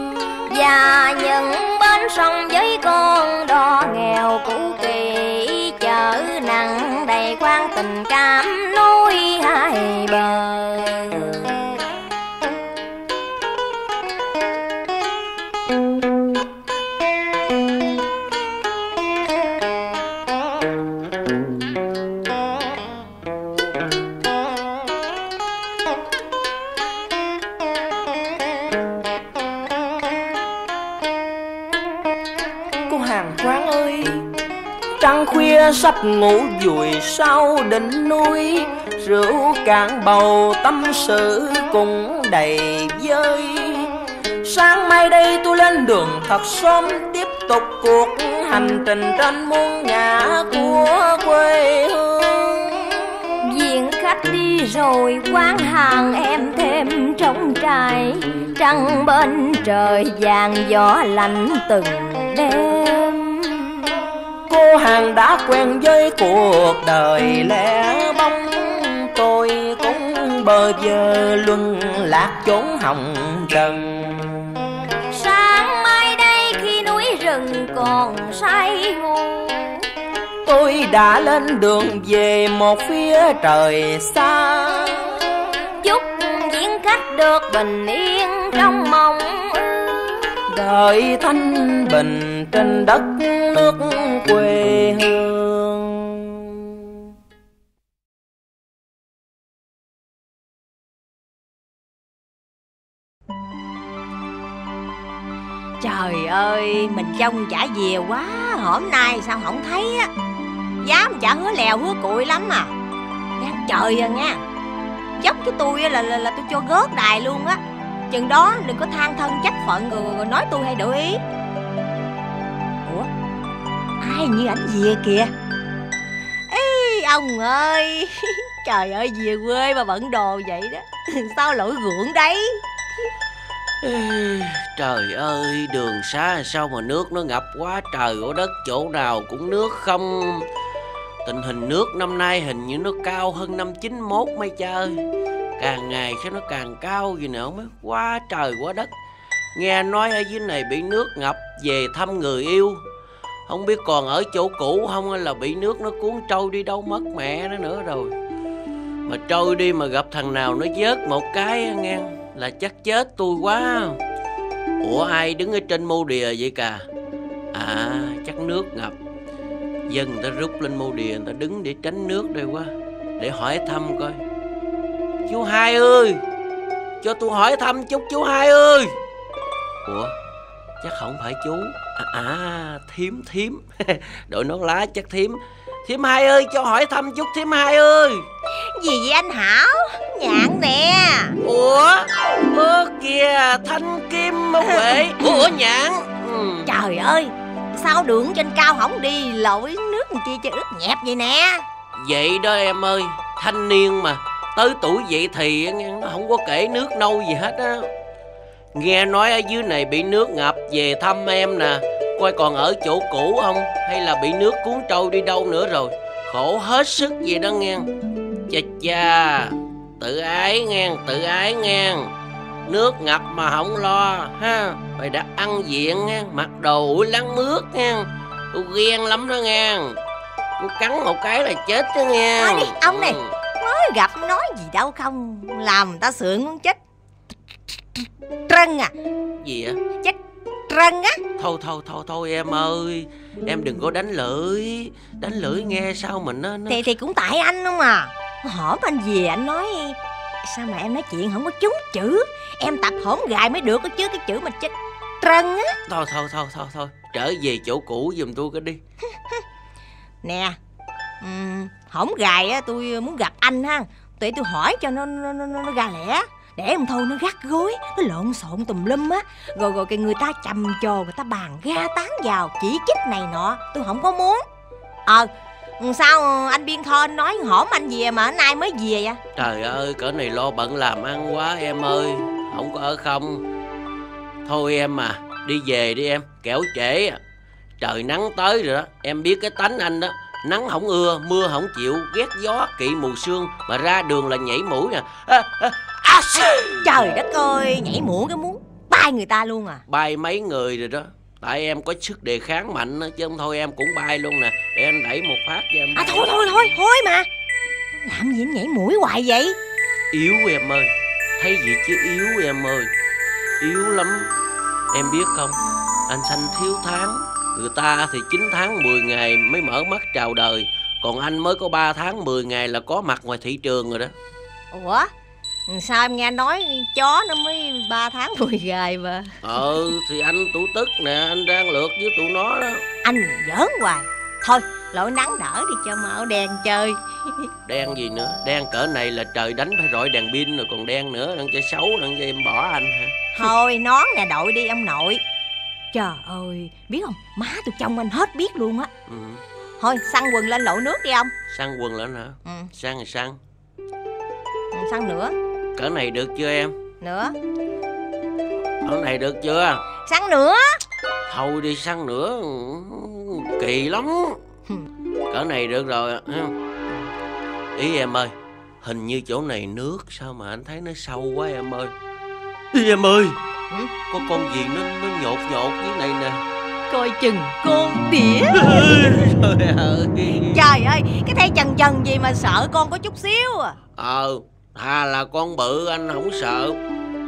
Và những bến sông với con đò nghèo cũ kỹ, chở nặng đầy khoan tình cảm nối hai bờ. Sắp ngủ vùi sau đỉnh núi, rượu cạn bầu tâm sự cũng đầy vơi. Sáng mai đây tôi lên đường thật sớm tiếp tục cuộc hành trình tranh muôn ngã của quê hương. Viện khách đi rồi quán hàng em thêm trống trải, trăng bên trời vàng gió lạnh từng đêm. Cô hàng đã quen với cuộc đời lẻ bóng, tôi cũng bơ vơ luân lạc chốn hồng trần. Sáng mai đây khi núi rừng còn say ngủ, tôi đã lên đường về một phía trời xa. Chúc viễn khách được bình yên trong mong ước, đời thanh bình trên đất nước quê hương. Trời ơi, mình trông chả về quá, hôm nay sao không thấy á. Dám chả hứa lèo hứa cụi lắm à. Đáng trời à nha. Dốc với tôi là tôi cho gớt đài luôn á. Chừng đó đừng có than thân trách phận rồi nói tôi hay đổi ý. Ủa, ai như ảnh về kìa. Ê, ông ơi. Trời ơi, về quê mà bận đồ vậy đó. Sao lỗi ruộng đấy. Trời ơi, đường xa sao mà nước nó ngập quá trời ở đất, chỗ nào cũng nước không. Tình hình nước năm nay hình như nó cao hơn năm 91 mấy chơi. Càng ngày sao nó càng cao gì nữa mới quá trời quá đất. Nghe nói ở dưới này bị nước ngập về thăm người yêu. Không biết còn ở chỗ cũ không hay là bị nước nó cuốn trôi đi đâu mất mẹ nó nữa rồi. Mà trôi đi mà gặp thằng nào nó vớt một cái nghe là chắc chết tôi quá. Ủa, ai đứng ở trên mô đìa vậy cà? À, chắc nước ngập, dân người ta rút lên mô đìa, người ta đứng để tránh nước đây quá. Để hỏi thăm coi. Chú Hai ơi, cho tôi hỏi thăm chút chú Hai ơi. Ủa, chắc không phải chú. À, thím thím. Đội nón lá chắc thím. Thím Hai ơi, cho hỏi thăm chút thím Hai ơi. Gì vậy anh Hảo? Nhạn nè. Ủa, ơ kìa, Thanh Kim Huệ. Ủa, Nhạn. Trời ơi, sao đường trên cao không đi, lội nước chi cho ướt nhẹp vậy nè. Vậy đó em ơi, thanh niên mà, tới tuổi vậy thì nó không có kể nước nâu gì hết á. Nghe nói ở dưới này bị nước ngập về thăm em nè, coi còn ở chỗ cũ không hay là bị nước cuốn trôi đi đâu nữa rồi. Khổ hết sức vậy đó nghe. Chà chà, tự ái nghe, tự ái nghe. Nước ngập mà không lo ha, mày đã ăn diện nghe, mặc đồ ủi lắng mướt nghe. Tôi ghen lắm đó nghe. Tôi cắn một cái là chết đó nghe. Thôi đi, ông này, mới gặp nói gì đâu không, làm người ta sượng muốn chết trân à. Gì vậy? Chết trân á. Thôi thôi thôi thôi em ơi, em đừng có đánh lưỡi. Đánh lưỡi nghe sao mình nó Thì cũng tại anh không à. Hổm anh về anh nói sao mà em nói chuyện không có trúng chữ. Em tập hổm gài mới được chứ, cái chữ mà chết trân á. Thôi thôi thôi thôi thôi, trở về chỗ cũ giùm tôi cái đi. Nè, hổm gài á, tôi muốn gặp anh ha. Tụi tôi hỏi cho nó ra lẽ. Để ông Thâu nó gắt gối, nó lộn xộn tùm lum á. Rồi cái người ta trầm trồ, người ta bàn ga tán vào, chỉ trích này nọ. Tôi không có muốn. Sao anh Biên Thơ anh nói hổm anh về mà nay mới về vậy? Trời ơi, cỡ này lo bận làm ăn quá em ơi, không có ở không. Thôi em à, đi về đi em, kẻo trễ à. Trời nắng tới rồi đó, em biết cái tánh anh đó. Nắng không ưa, mưa không chịu, ghét gió, kỵ mù sương. Mà ra đường là nhảy mũi nè. Trời đất ơi, nhảy mũi cái muốn bay người ta luôn à. Bay mấy người rồi đó. Tại em có sức đề kháng mạnh đó, chứ không thôi em cũng bay luôn nè. Để anh đẩy một phát cho em. À thôi thôi thôi, thôi mà. Làm gì em nhảy mũi hoài vậy? Yếu em ơi, thấy gì chứ yếu em ơi. Yếu lắm. Em biết không, anh sanh thiếu tháng. Người ta thì 9 tháng 10 ngày mới mở mắt chào đời. Còn anh mới có 3 tháng 10 ngày là có mặt ngoài thị trường rồi đó. Ủa? Sao em nghe nói chó nó mới 3 tháng 10 ngày mà. Thì anh tủ tức nè, anh đang lượt với tụi nó đó. Anh giỡn hoài. Thôi lội nắng đỡ đi cho mạo đèn chơi. Đen gì nữa, đen cỡ này là trời đánh phải rọi đèn pin rồi còn đen nữa. Đang chơi xấu, đang cho em bỏ anh hả? Thôi nón nè đội đi ông nội. Trời ơi, biết không, má tôi chồng anh hết biết luôn á. Ừ. Thôi săn quần lên lội nước đi ông. Săn quần lên hả? Ừ. Săn săn. Ừ, săn nữa. Cỡ này được chưa em? Nữa. Cỡ này được chưa? Săn nữa. Thôi đi săn nữa, kỳ lắm. Cỡ này được rồi. Ý em ơi, hình như chỗ này nước sao mà anh thấy nó sâu quá em ơi. Ý em ơi. Ừ? Có con gì nó nhột nhột dưới này nè. Coi chừng con đĩa. Trời ơi, cái thây trần trần gì mà sợ con có chút xíu à. Là con bự anh không sợ.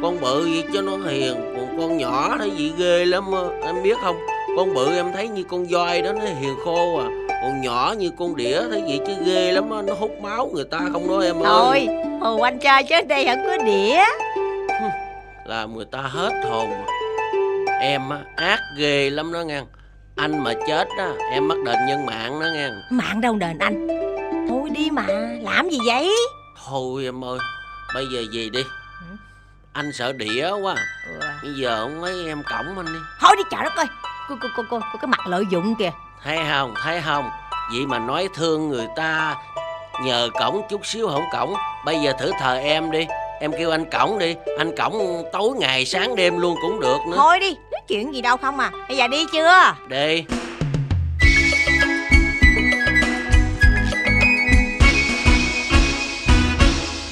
Con bự gì chứ nó hiền. Còn con nhỏ thấy gì ghê lắm. Em biết không, con bự em thấy như con voi đó, nó hiền khô à. Còn nhỏ như con đĩa thấy vậy chứ ghê lắm đó. Nó hút máu người ta không đó em ơi. Thôi, hù anh trai chứ đây không có đĩa là người ta hết hồn. Em á, ác ghê lắm đó ngang. Anh mà chết á, em mắc đền nhân mạng đó ngang. Mạng đâu đền anh. Thôi đi mà, làm gì vậy? Thôi em ơi, bây giờ về đi. Ừ? Anh sợ đĩa quá. Ừ. Bây giờ ông mấy em cõng anh đi. Thôi đi chợ đất ơi. Cô cái mặt lợi dụng kìa. Thấy không, thấy không. Vậy mà nói thương người ta. Nhờ cõng chút xíu không cõng. Bây giờ thử thờ em đi. Em kêu anh cõng đi. Anh cõng tối ngày sáng đêm luôn cũng được nữa. Thôi đi, nói chuyện gì đâu không à. Bây giờ đi chưa? Đi.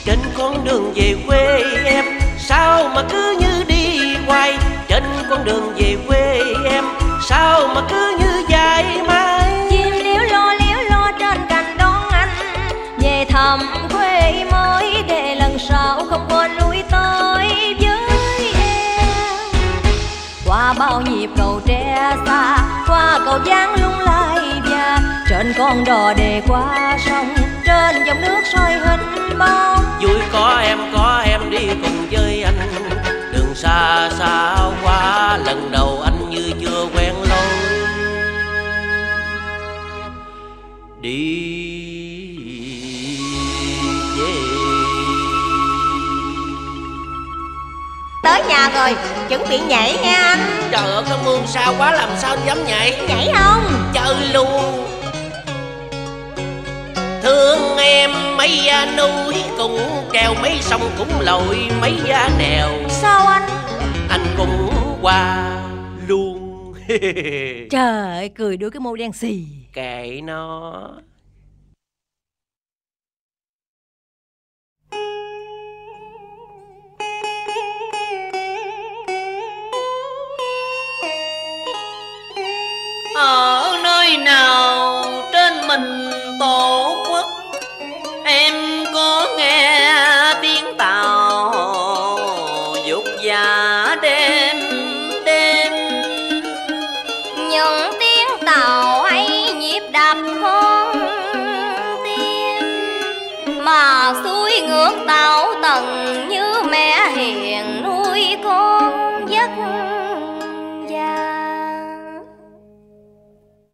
Trên con đường về quê em, sao mà cứ như đi hoài. Trên con đường về quê em, sao mà cứ như dài mãi. Chim liễu lo trên cành đón anh về thăm quê mới, để lần sau không quên lui tới với em. Qua bao nhịp cầu tre xa, qua cầu Giang lung lai và trên con đò để qua sông, trên dòng nước soi hình bóng. Vui có em đi cùng với anh, đường xa xa quá, lần đầu anh như chưa quen lối. Đi tới nhà rồi, chuẩn bị nhảy nghe anh. Trời ơi, cái mương xa quá làm sao anh dám nhảy. Nhảy không? Chơi luôn. Thương em mấy núi cũng treo, mấy sông cũng lội, mấy nèo. Sao anh cũng qua luôn. Trời ơi, cười đuổi cái mô đen xì. Kệ nó. Ở nơi nào trên mình tổ quốc, em có nghe tiếng tàu dục vã đêm đêm. Những tiếng tàu hay nhịp đạp con tim, mà xuôi ngược tàu tầng như mẹ hiền nuôi con giấc.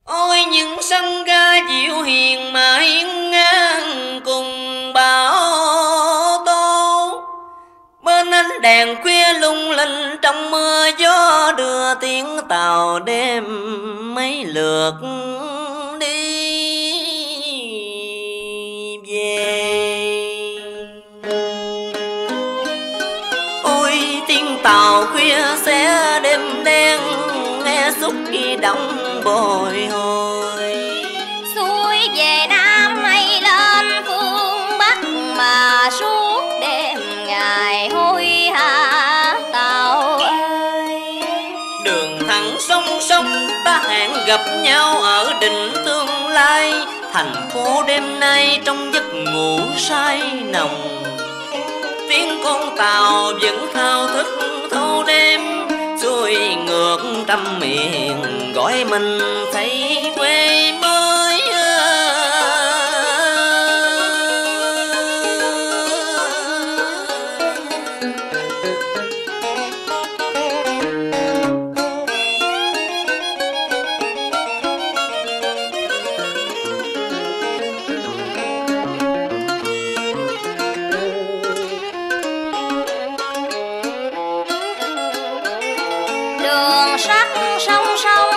Ôi những sân ga dịu hiền mà hiên ngang cùng bão tố, bên ánh đèn khuya lung linh trong mưa gió, đưa tiếng tàu đêm mấy lượt đi về. Ôi tiếng tàu khuya sẽ đêm đen, nghe xúc kỳ động bồi hồi. Xuôi về Nam hay lên phương Bắc, mà suốt đêm ngày hối hả tàu ơi. Đường thẳng song song ta hẹn gặp nhau ở đỉnh tương lai. Thành phố đêm nay trong giấc ngủ say nồng, tiếng con tàu vẫn thao thức thâu đêm. Xuôi ngược trăm miền gọi mình thấy quê mới. Đường sắc song song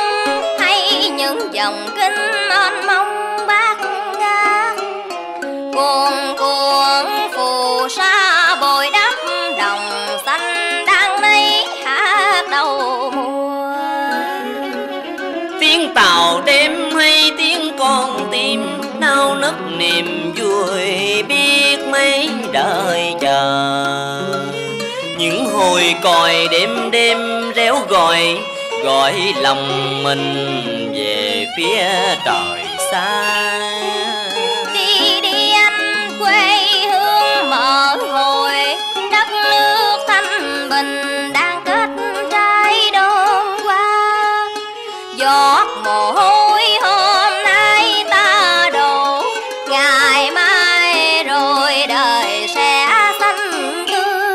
hay những dòng kinh mênh mông bát ngát cuồn cuộn phù sa bồi đắp đồng xanh đang nay hát đầu mùa. Tiếng tàu đêm hay tiếng con tim nao nức niềm vui biết mấy đời chờ. Những hồi còi đêm đêm réo gọi, gọi lòng mình về phía trời xa. Đi đi anh quê hương mở hồi, đất nước thanh bình đang kết trái đôn qua. Giọt mồ hôi hôm nay ta đổ, ngày mai rồi đời sẽ xanh tươi.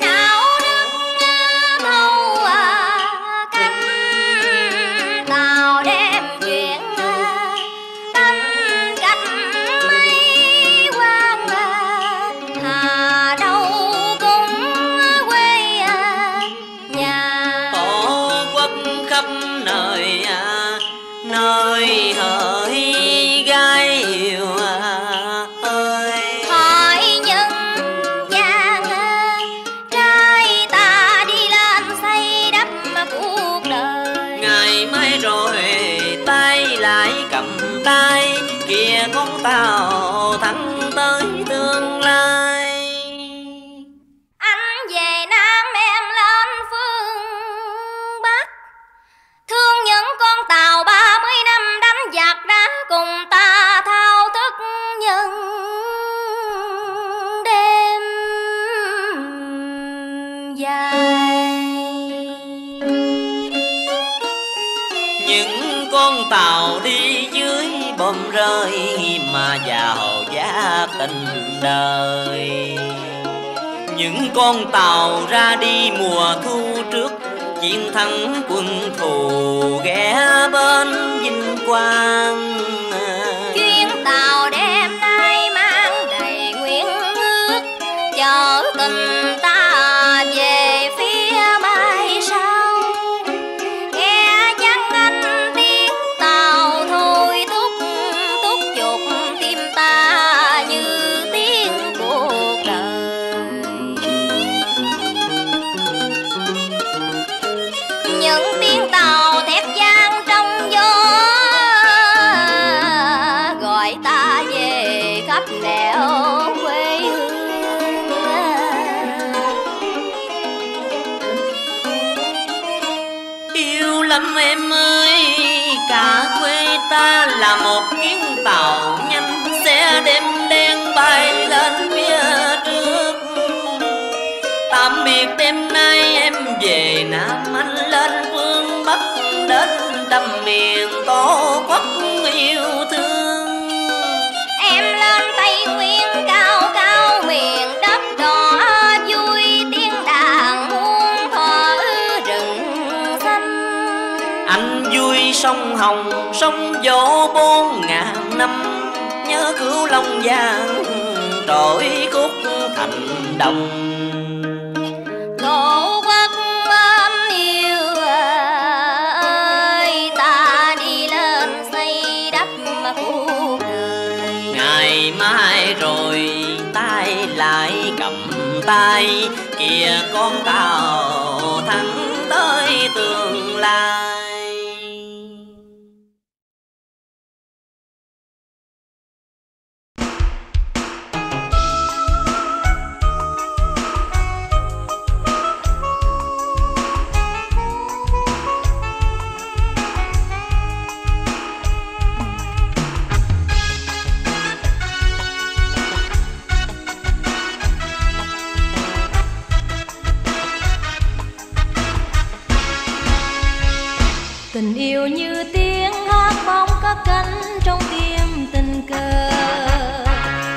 Nào nước thâu cánh tàu đem chuyện tân cánh mấy quang hà đâu cũng quê nhà. Tổ quốc khắp nơi nơi hỡi gái yêu ơi. Hỏi nhân gian trai ta đi lên xây đắp cuộc đời. Ngày mai rồi tay lại cầm tay kia con tàu thẳng tới tương lai. Anh về Nam em lên phương Bắc, thương những con tàu 30 năm đánh giặc đã cùng ta thao thức nhân đêm dài. Những con tàu đi dưới bom rơi mà vào giá tình đời. Những con tàu ra đi mùa thu trước, chiến thắng quân thù ghé bên vinh quang. Chuyến tàu đêm nay mang đầy nguyện ước, chở tình ta về phía mai sau. Nghe vang anh tiếng tàu thôi thúc thúc giục tim ta như tiếng cuộc đời. Những tiếng tàu thép vang trong gió gọi ta về khắp nẻo quê hương. Yêu lắm em ơi, cả quê ta là một chuyến tàu nhanh sẽ đêm đen bay lên phía trước. Tạm biệt đêm nay em về Nam, anh lên phương Bắc đến đầm miền tổ quốc yêu thương. Em lên Tây Nguyên cao cao miền đất đỏ vui, tiếng đàn muôn thuở rừng xanh. Anh vui sông Hồng sông Dỗ 4000 năm, nhớ Cửu Long Giang trỗi khúc thành đồng. Tổ quốc mến yêu ơi, ta đi lên xây đắp cuộc đời. Ngày mai rồi tay lại cầm tay kia con tàu thẳng tới tương lai. Tình yêu như tiếng hát bóng các cánh trong tim tình cờ.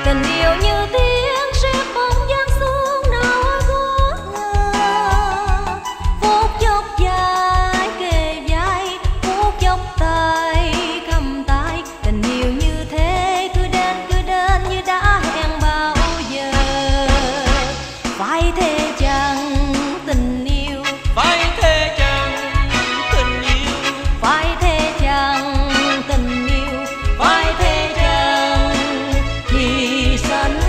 Tình yêu như tiếng sét bóng giáng xuống nào có ngờ. Phút chốc dài phải thế chăng tình yêu, phải thế chăng tình yêu, phải thế chăng tình yêu, phải thế chăng thì sánh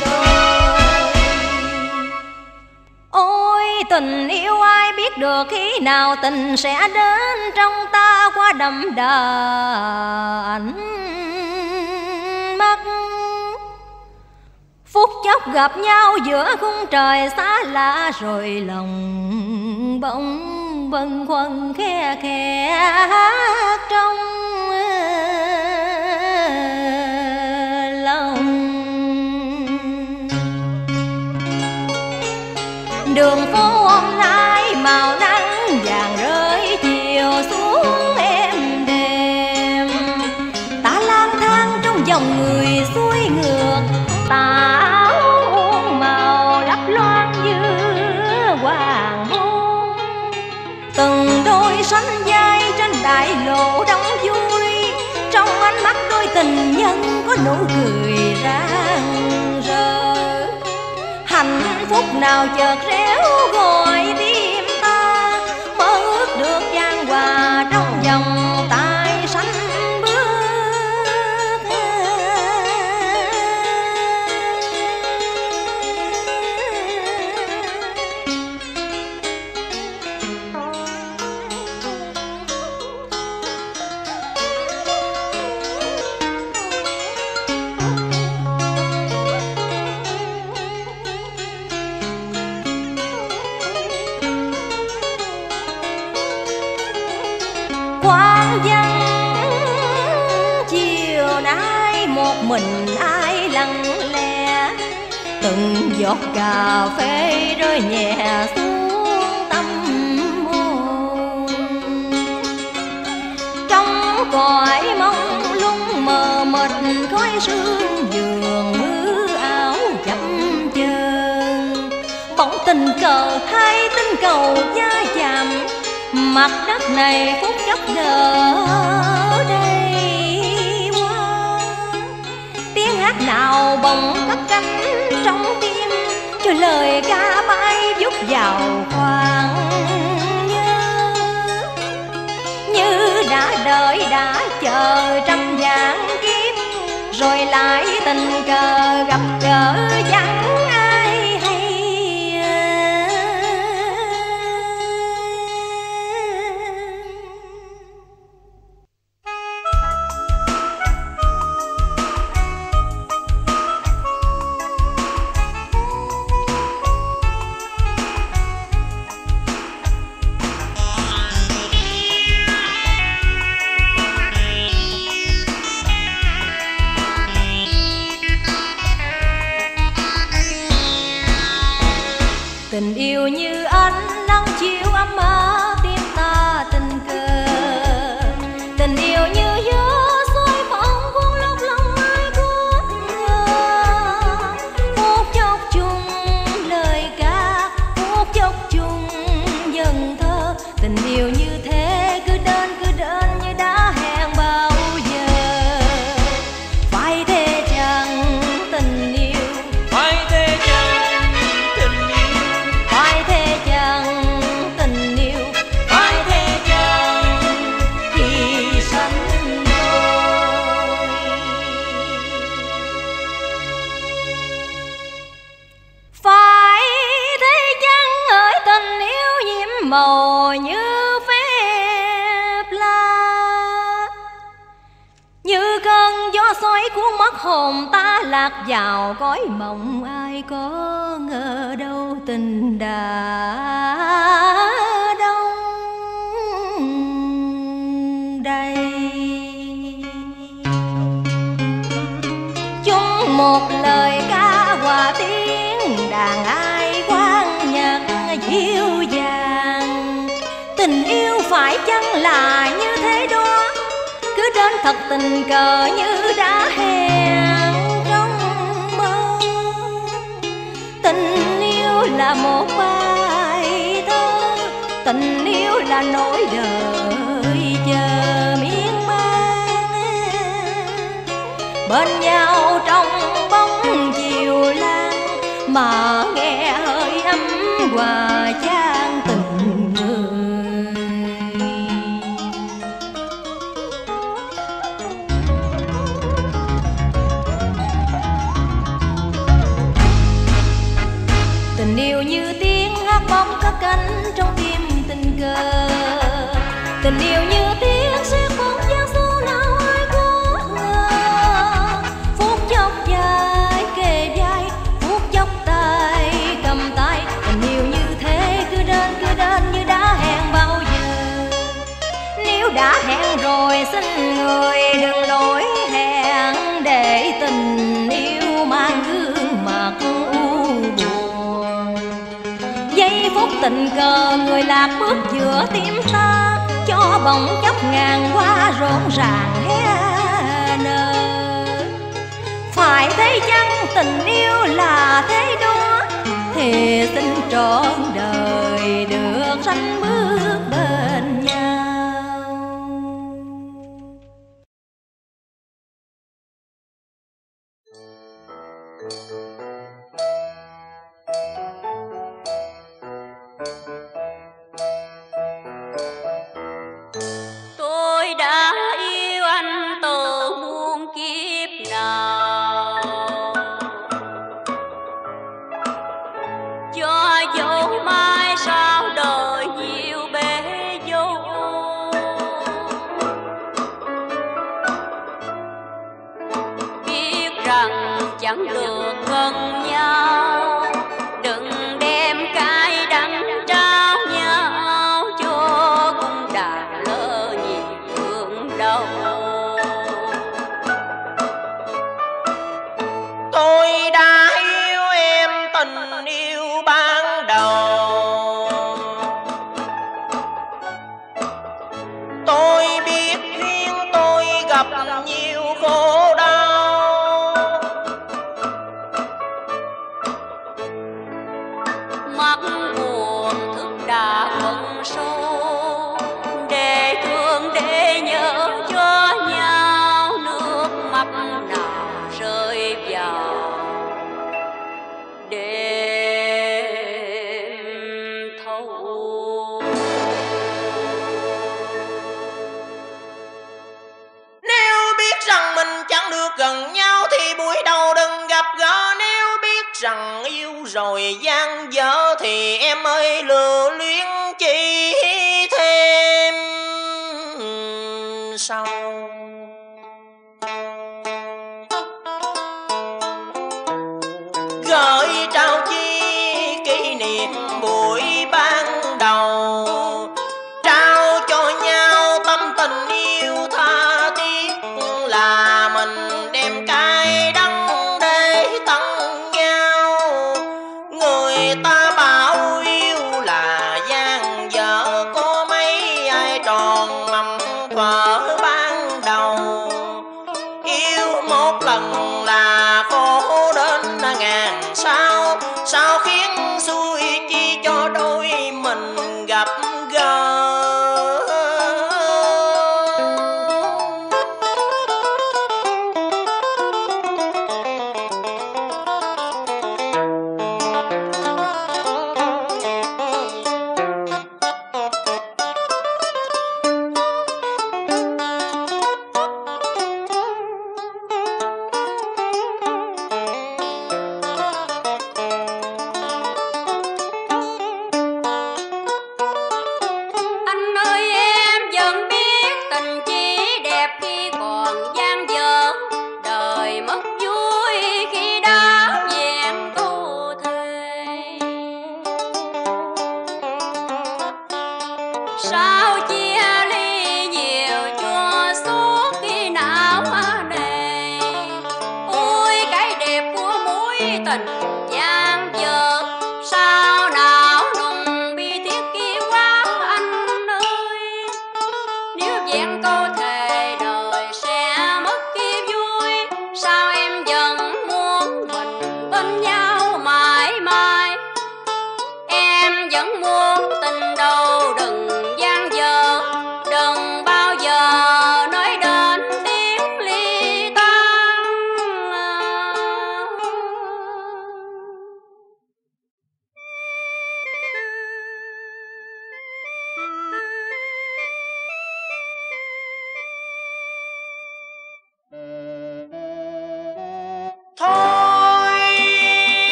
đôi. Ôi tình yêu ai biết được khi nào tình sẽ đến trong ta qua đậm đà ảnh mắt. Phút chốc gặp nhau giữa khung trời xa lạ, rồi lòng bỗng bâng khuâng khe khẽ trong lòng. Đường phố hôm nay màu nắng vàng rơi chiều xuống êm đềm, ta lang thang trong dòng người xuôi ngược, ta sánh vai trên đại lộ đóng vui. Trong ánh mắt đôi tình nhân có nụ cười rạng rỡ, hạnh phúc nào chợt réo gọi tim ta, mơ ước được chan hòa trong vòng tay sánh bước. Mình ai lặng lẽ, từng giọt cà phê rơi nhẹ xuống tâm hồn. Trong cõi mông lung mờ mịt khói sương giường mưa áo chập chờn, bỗng tình cờ hai tinh cầu va chạm, mặt đất này phút chốc ngỡ đây. Nào bồng cất cánh trong tim, cho lời ca bay vút vào khoảng nhớ, như đã đợi đã chờ trăm vạn kiếp, rồi lại tình cờ gặp gỡ chẳng ai hay. Tình yêu như ánh nắng chiếu ấm áp tim ta tình cờ, tình yêu như gió xuôi phong cuốn lóc lòng ai cuốn ngờ. Phút chốc chung lời ca, phút chốc chung dần thơ, tình yêu như thế cứ đến như đã hẹn bao giờ. Phải thế chăng tình yêu, phải thế chăng màu như phép la, như cơn gió xoáy cuốn mất hồn ta lạc vào cõi mộng. Ai có ngờ đâu tình đã đông đầy, chung một lời ca hòa tiếng đàn ai quan nhạc dịu dàng. Tình yêu phải chăng là như thế đó, cứ đến thật tình cờ như đã hẹn trong mơ. Tình yêu là một bài thơ, tình yêu là nỗi đời chờ miên man. Bên nhau trong bóng chiều lang mà nghe hòa trang tình người. Tình yêu như tiếng hát bóng cất cánh trong tim tình cờ. Tình yêu như tiếng sét bóng giáng xuống nào ai có ngờ. Phút chốc dài kề vai, phút chốc tay cầm tay. Tình yêu như thế cứ đến như đã hẹn bao giờ. Nếu đã hẹn rồi xin người đừng đổi hẹn, để tình yêu mang gương mặt u buồn. Giây phút tình cờ người lạc bước giữa tim ta, cho bóng chốc ngàn hoa rộn ràng hé nở. Phải thế chăng tình yêu là thế đó, thì xin trọn đời được sánh bước bên nhau. Chẳng được gần nhau, đừng đem cái đắng trao nhau cho cũng đã lỡ nhịp thương đau. Tôi đã yêu em tình yêu ban đầu, tôi biết duyên tôi gặp nhiều khổ đau. Gần nhau thì buổi đầu đừng gặp gỡ, nếu biết rằng yêu rồi gian dở thì em ơi lừa luyến chi thêm sau. Gợi trao chi kỷ niệm buổi ban đầu, trao cho nhau tâm tình yêu tha thiết là mình là khổ đến ngàn sao, sao khiến xuôi chi.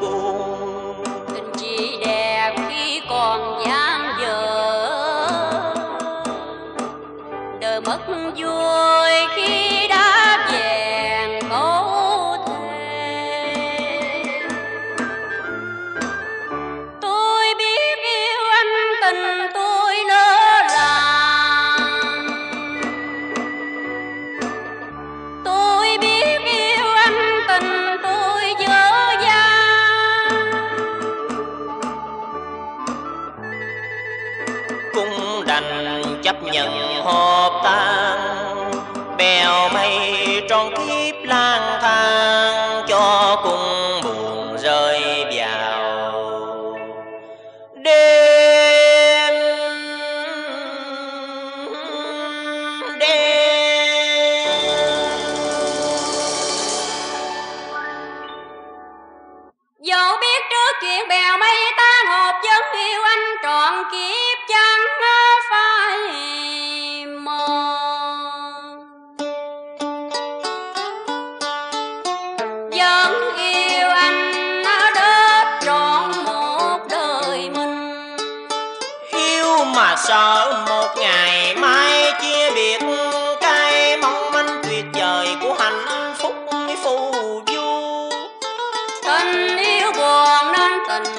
buồn. Tình chỉ đẹp khi còn dang dở, đời mất vui khi đã vẹn câu thề. Tôi biết yêu anh, tình tôi lỡ làng. Tôi biết yêu anh, tình tôi dở dang. Cũng đành chấp nhận hộp tan, bèo mây tròn kiếp lang thang, cho cùng buồn rơi vào đêm đêm. Dẫu biết trước chuyện bèo mây tan hộp, vẫn yêu anh trọn kiếp chẳng phải mơ. Vẫn yêu anh nó đớp trọn một đời mình. Yêu mà sợ một ngày mai chia biệt, cái mong manh tuyệt vời của hạnh phúc phù du. Tình yêu buồn nên tình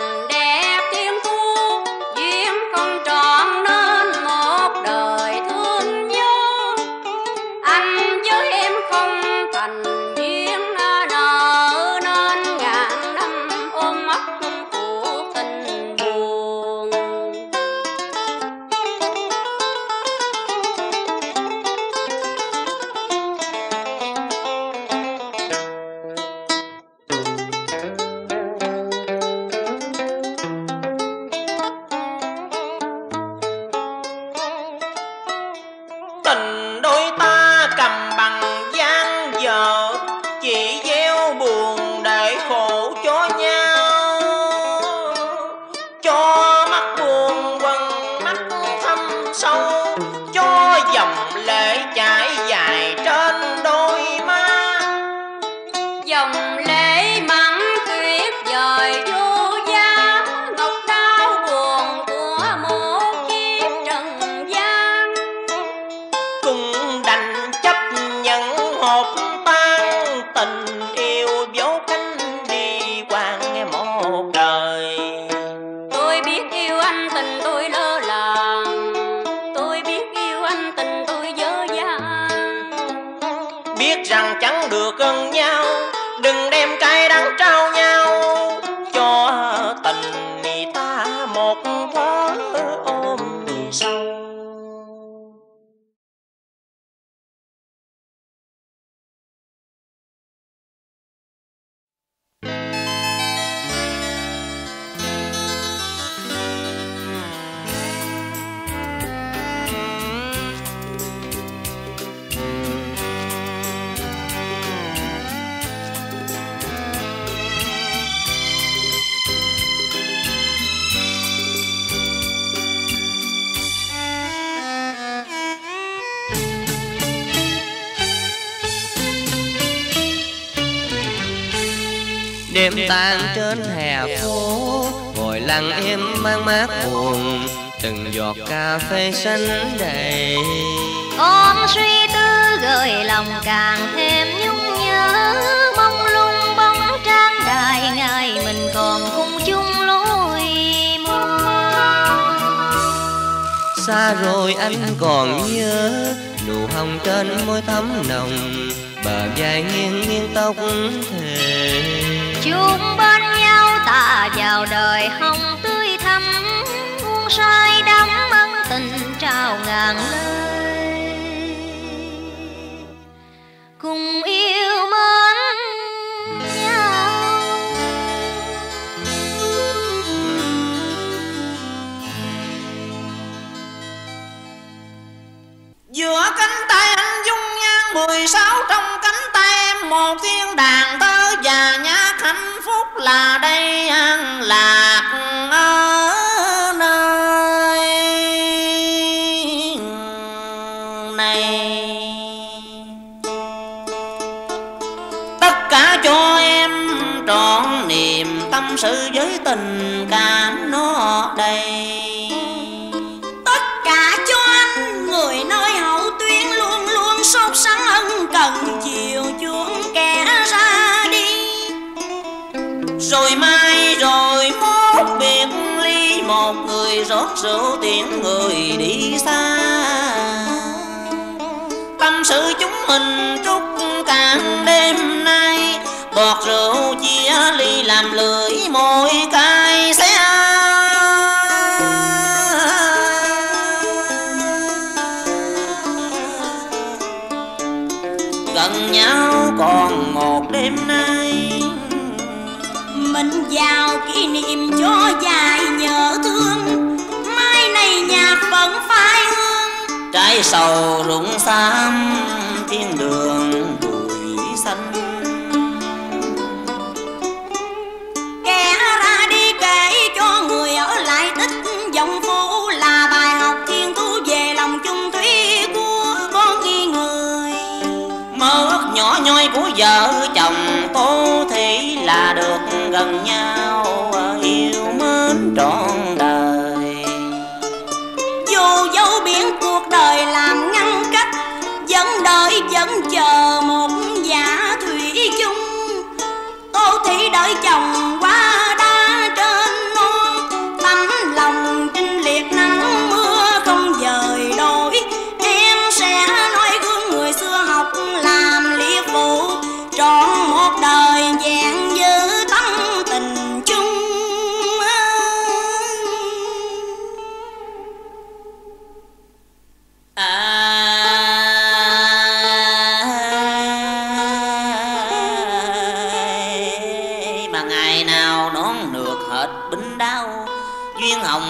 đêm tan trên hè phố, ngồi lặng im mang mát buồn, từng giọt cà phê xanh đầy. Ôm suy tư gợi lòng càng thêm nhung nhớ, mong lung bóng trang đài ngày mình còn cùng chung lối mơ. Xa rồi anh còn nhớ nụ hồng trên môi thắm nồng, bờ vai nghiêng nghiêng tóc thề. Chung bên nhau ta vào đời hồng tươi thắm, buông sai đắm ân tình trao ngàn lời. Cùng yêu mến nhau. Giữa cánh tay anh dung nhan 16, trong cánh tay em một thiên đàng thơ và nhá. Hạnh phúc là đây an lạc ở nơi này. Tất cả cho em trọn niềm tâm sự với tình cảm nó đây. Tất cả cho anh người nơi hậu tuyến luôn luôn sốt sắng ân cần chiều chuộng kẻ ra đi. Rồi mai rồi mốt biệt ly, một người rót rượu tiễn người đi xa. Tâm sự chúng mình trúc càng đêm nay, bọt rượu chia ly làm lưỡi môi cay xé. Gần nhau còn một đêm nay, mình vào kỷ niệm cho dài nhớ thương. Mai này nhạc vẫn phải hương, trái sầu rụng xám thiên đường bụi xanh. Kẻ ra đi kể cho người ở lại tích dòng phố, là bài học thiên thu về lòng chung thủy của con người. Mơ ước nhỏ nhoi của vợ chồng Tô Thị là được gần nhau yêu mến trọn đời. Dù dấu biển cuộc đời làm ngăn cách, vẫn đợi vẫn chờ một giả thủy chung. Tô Thị đợi chồng quá đa trên non, tấm lòng trinh liệt nắng mưa không dời đổi. Em sẽ nói gương người xưa học làm nghĩa vụ, trọn một đời vẹn giữ tấm tình chung.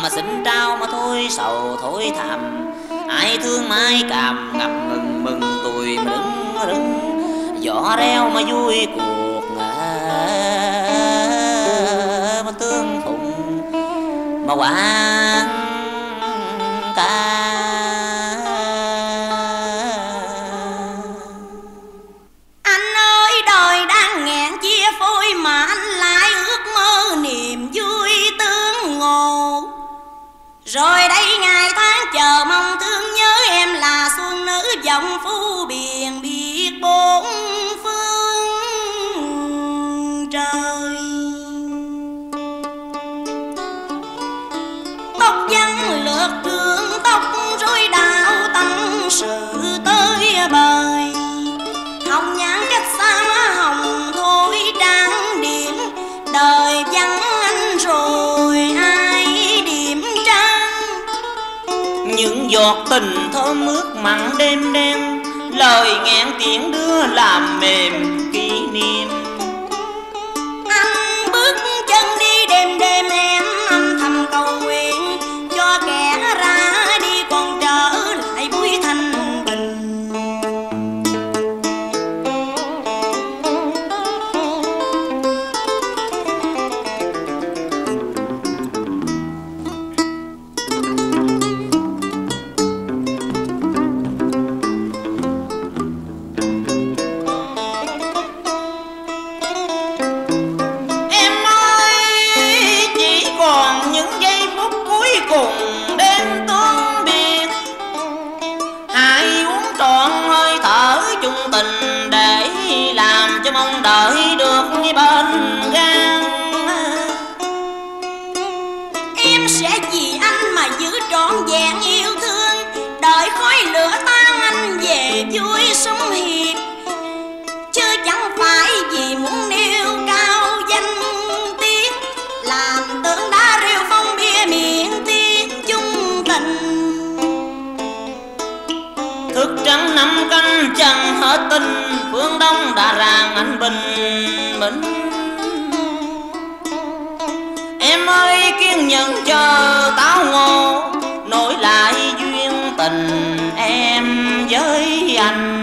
Mà xin trao mà thôi sầu thối thầm, ai thương mai càm ngập ngừng mừng tuổi rừng rừng gió reo mà vui cuộc mà tương phụng mà quán ca. Anh ơi đời đang nghẹn chia phôi mà anh lại ước mơ niềm vui tương ngộ. Rồi đây ngày tháng chờ mong thương nhớ em là xuân nữ dòng phu biển biết bốn phương trời. Tóc vắng lượt đường tóc rối đạo tâm sự tới bời. Hồng nhãn cách xa má hồng thôi trang điểm đời vắng anh rồi ai. Những giọt tình thơm ướt mặn đêm đen, lời ngàn tiếng đưa làm mềm kỷ niệm. Anh bước chân đi đêm đêm em âm thầm cầu nguyện cho kẻ ra đi còn trở lại vui thanh bình. Chẳng hết tin phương đông đã ràng anh bình minh. Em ơi kiên nhẫn chờ táo ngộ, nối lại duyên tình em với anh.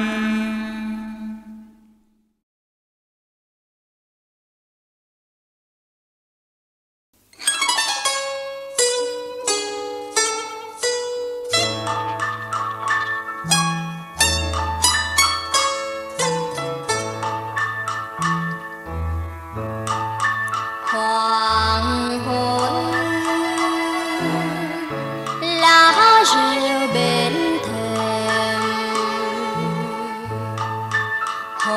Sương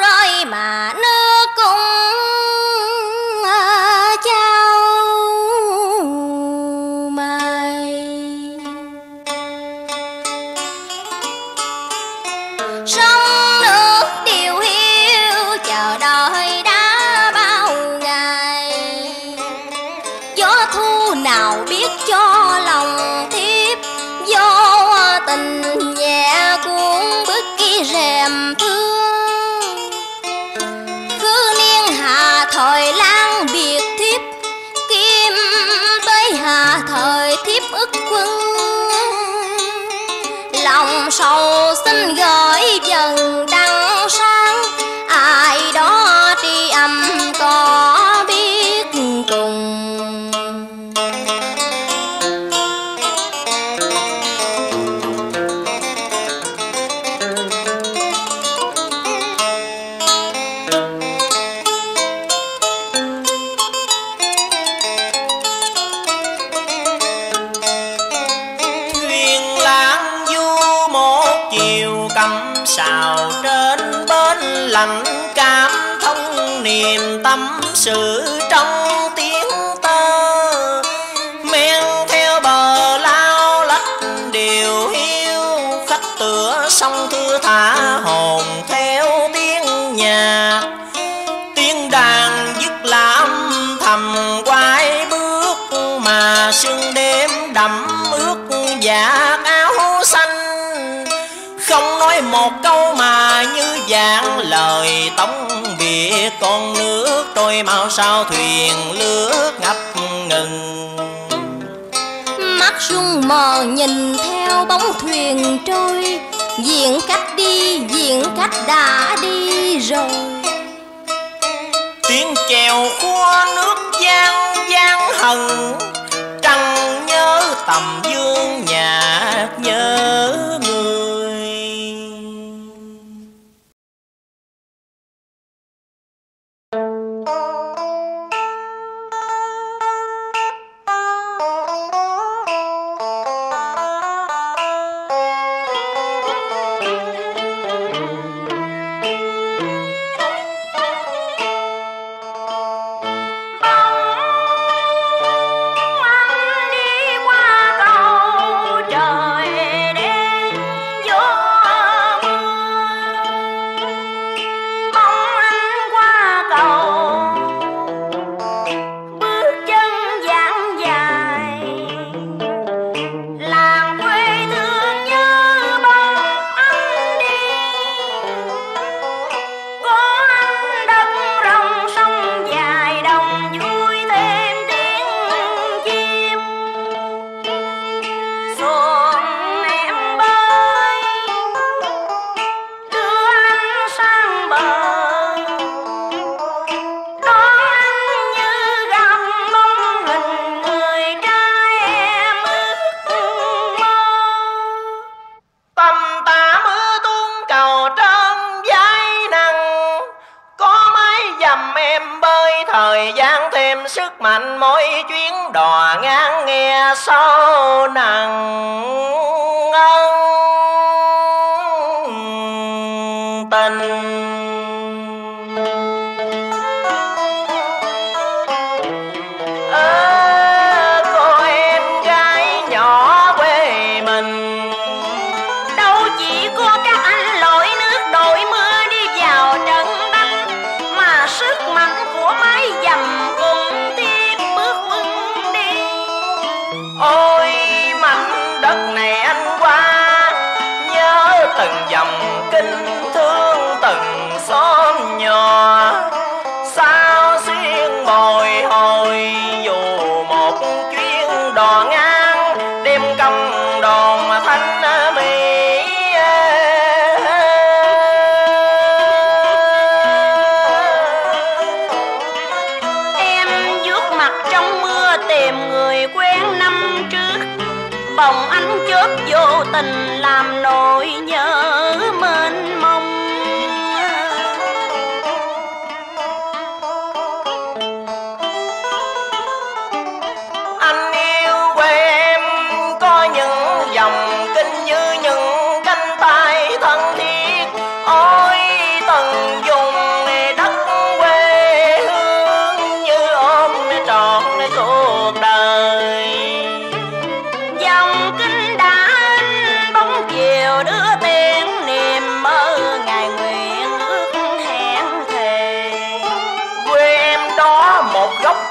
rơi mà thời lang biệt thiếp, Kim tới hạ thời thiếp ức quân. Lòng sầu xin gửi dần đăng sáng, ai đó tri âm có biết cùng. Tâm sự trong tiếng tơ men theo bờ lao lách điều hiu, khách tựa sông thưa thả hồn theo tiếng nhạc. Tiếng đàn dứt là âm thầm quái bước, mà sương đêm đậm ướt dạ áo xanh. Không nói một câu mà như dạng lời tống biệt, con nước trôi mau sao thuyền lướt ngập ngừng. Mắt sương mờ nhìn theo bóng thuyền trôi, diện khách đi diện khách đã đi rồi. Tiếng chèo khua nước gian gian hận, trăng nhớ tầm dương nhạc nhớ người.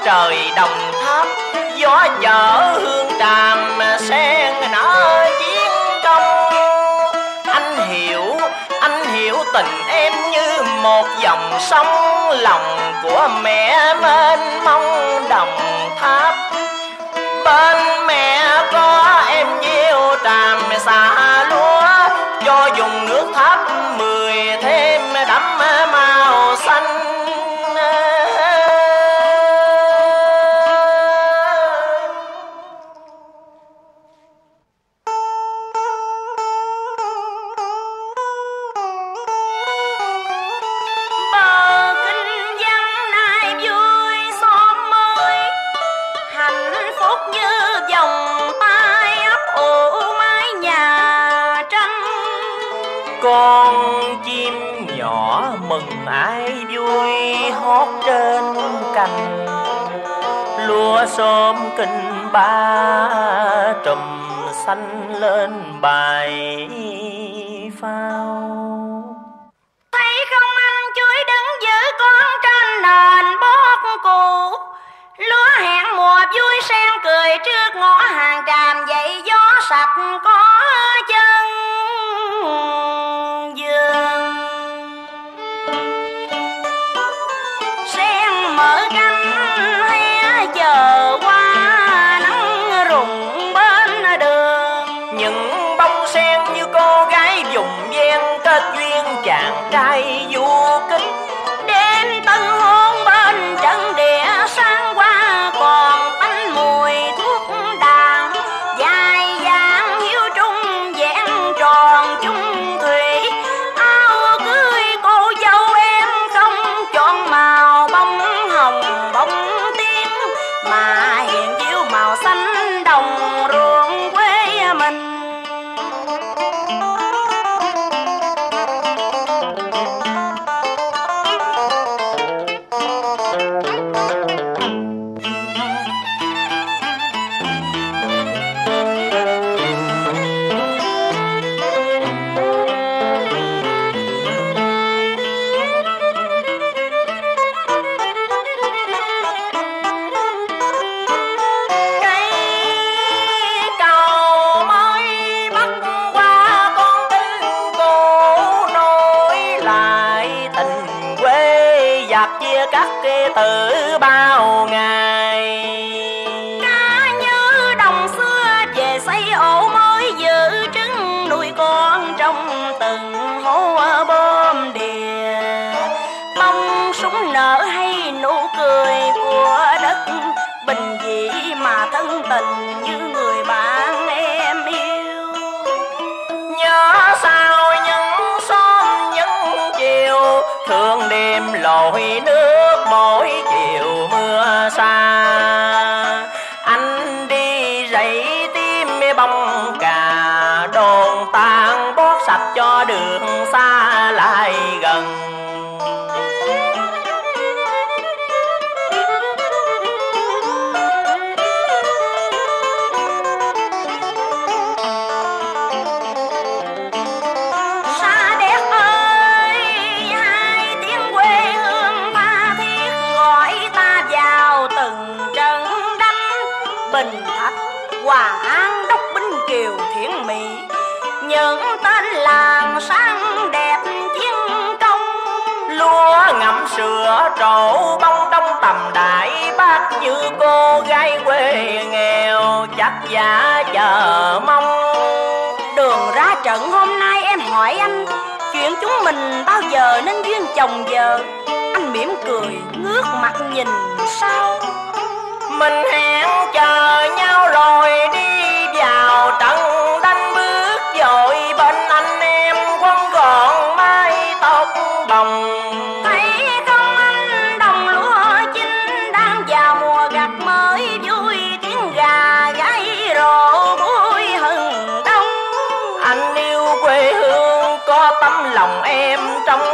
Trời đồng tháp gió chở hương tràm sen nở chiến công. Anh hiểu tình em như một dòng sông lòng của mẹ mênh mông đồng tháp. Bên mẹ có em diêu tràm xà lúa, cho dùng nước tháp mười thêm đắm màu xanh. Con chim nhỏ mừng ai vui hót trên cành, lúa xóm kinh ba trùm xanh lên bài phao. Thấy không ăn chuối đứng giữ con trên nền bót cụ, lúa hẹn mùa vui sen cười trước ngõ hàng tràm dậy gió sạch có chân. Chàng trai du kính đến tân hôn bên trận địa sang qua, còn tanh mùi thuốc đàn dài dàng hiếu trung vẹn tròn chung thủy. Áo cưới cô dâu em không chọn màu bông hồng bông tím, mà hiện chiếu màu xanh đồng ruộng quê mình. Các kê tử bao ngày cá như đồng xưa về xây ổ mối giữ trứng nuôi con trong từng hố bom đìa. Mong súng nở hay nụ cười của đất bình dị mà thân tình như người bạn em yêu. Nhớ sao những xóm những chiều thương đêm lội nước, mỗi chiều mưa xa anh đi rẫy tim bông cà, đồn tan bót sạch cho đường xa lại gần. Hòa An Đốc Binh Kiều Thiện Mỹ, những tên làng sang đẹp chiến công. Lúa ngậm sữa trổ bông đông tầm đại bác, như cô gái quê nghèo chắc giả chờ mong. Đường ra trận hôm nay em hỏi anh, chuyện chúng mình bao giờ nên duyên chồng vợ? Anh mỉm cười ngước mặt nhìn sao. Mình hẹn chờ nhau rồi đi vào trận đánh, bước dội bên anh em quấn gọn mái tóc bồng. Thấy công anh đồng lúa chín đang vào mùa gặt mới vui, tiếng gà gáy rộ vui hừng đông. Anh yêu quê hương có tấm lòng em trong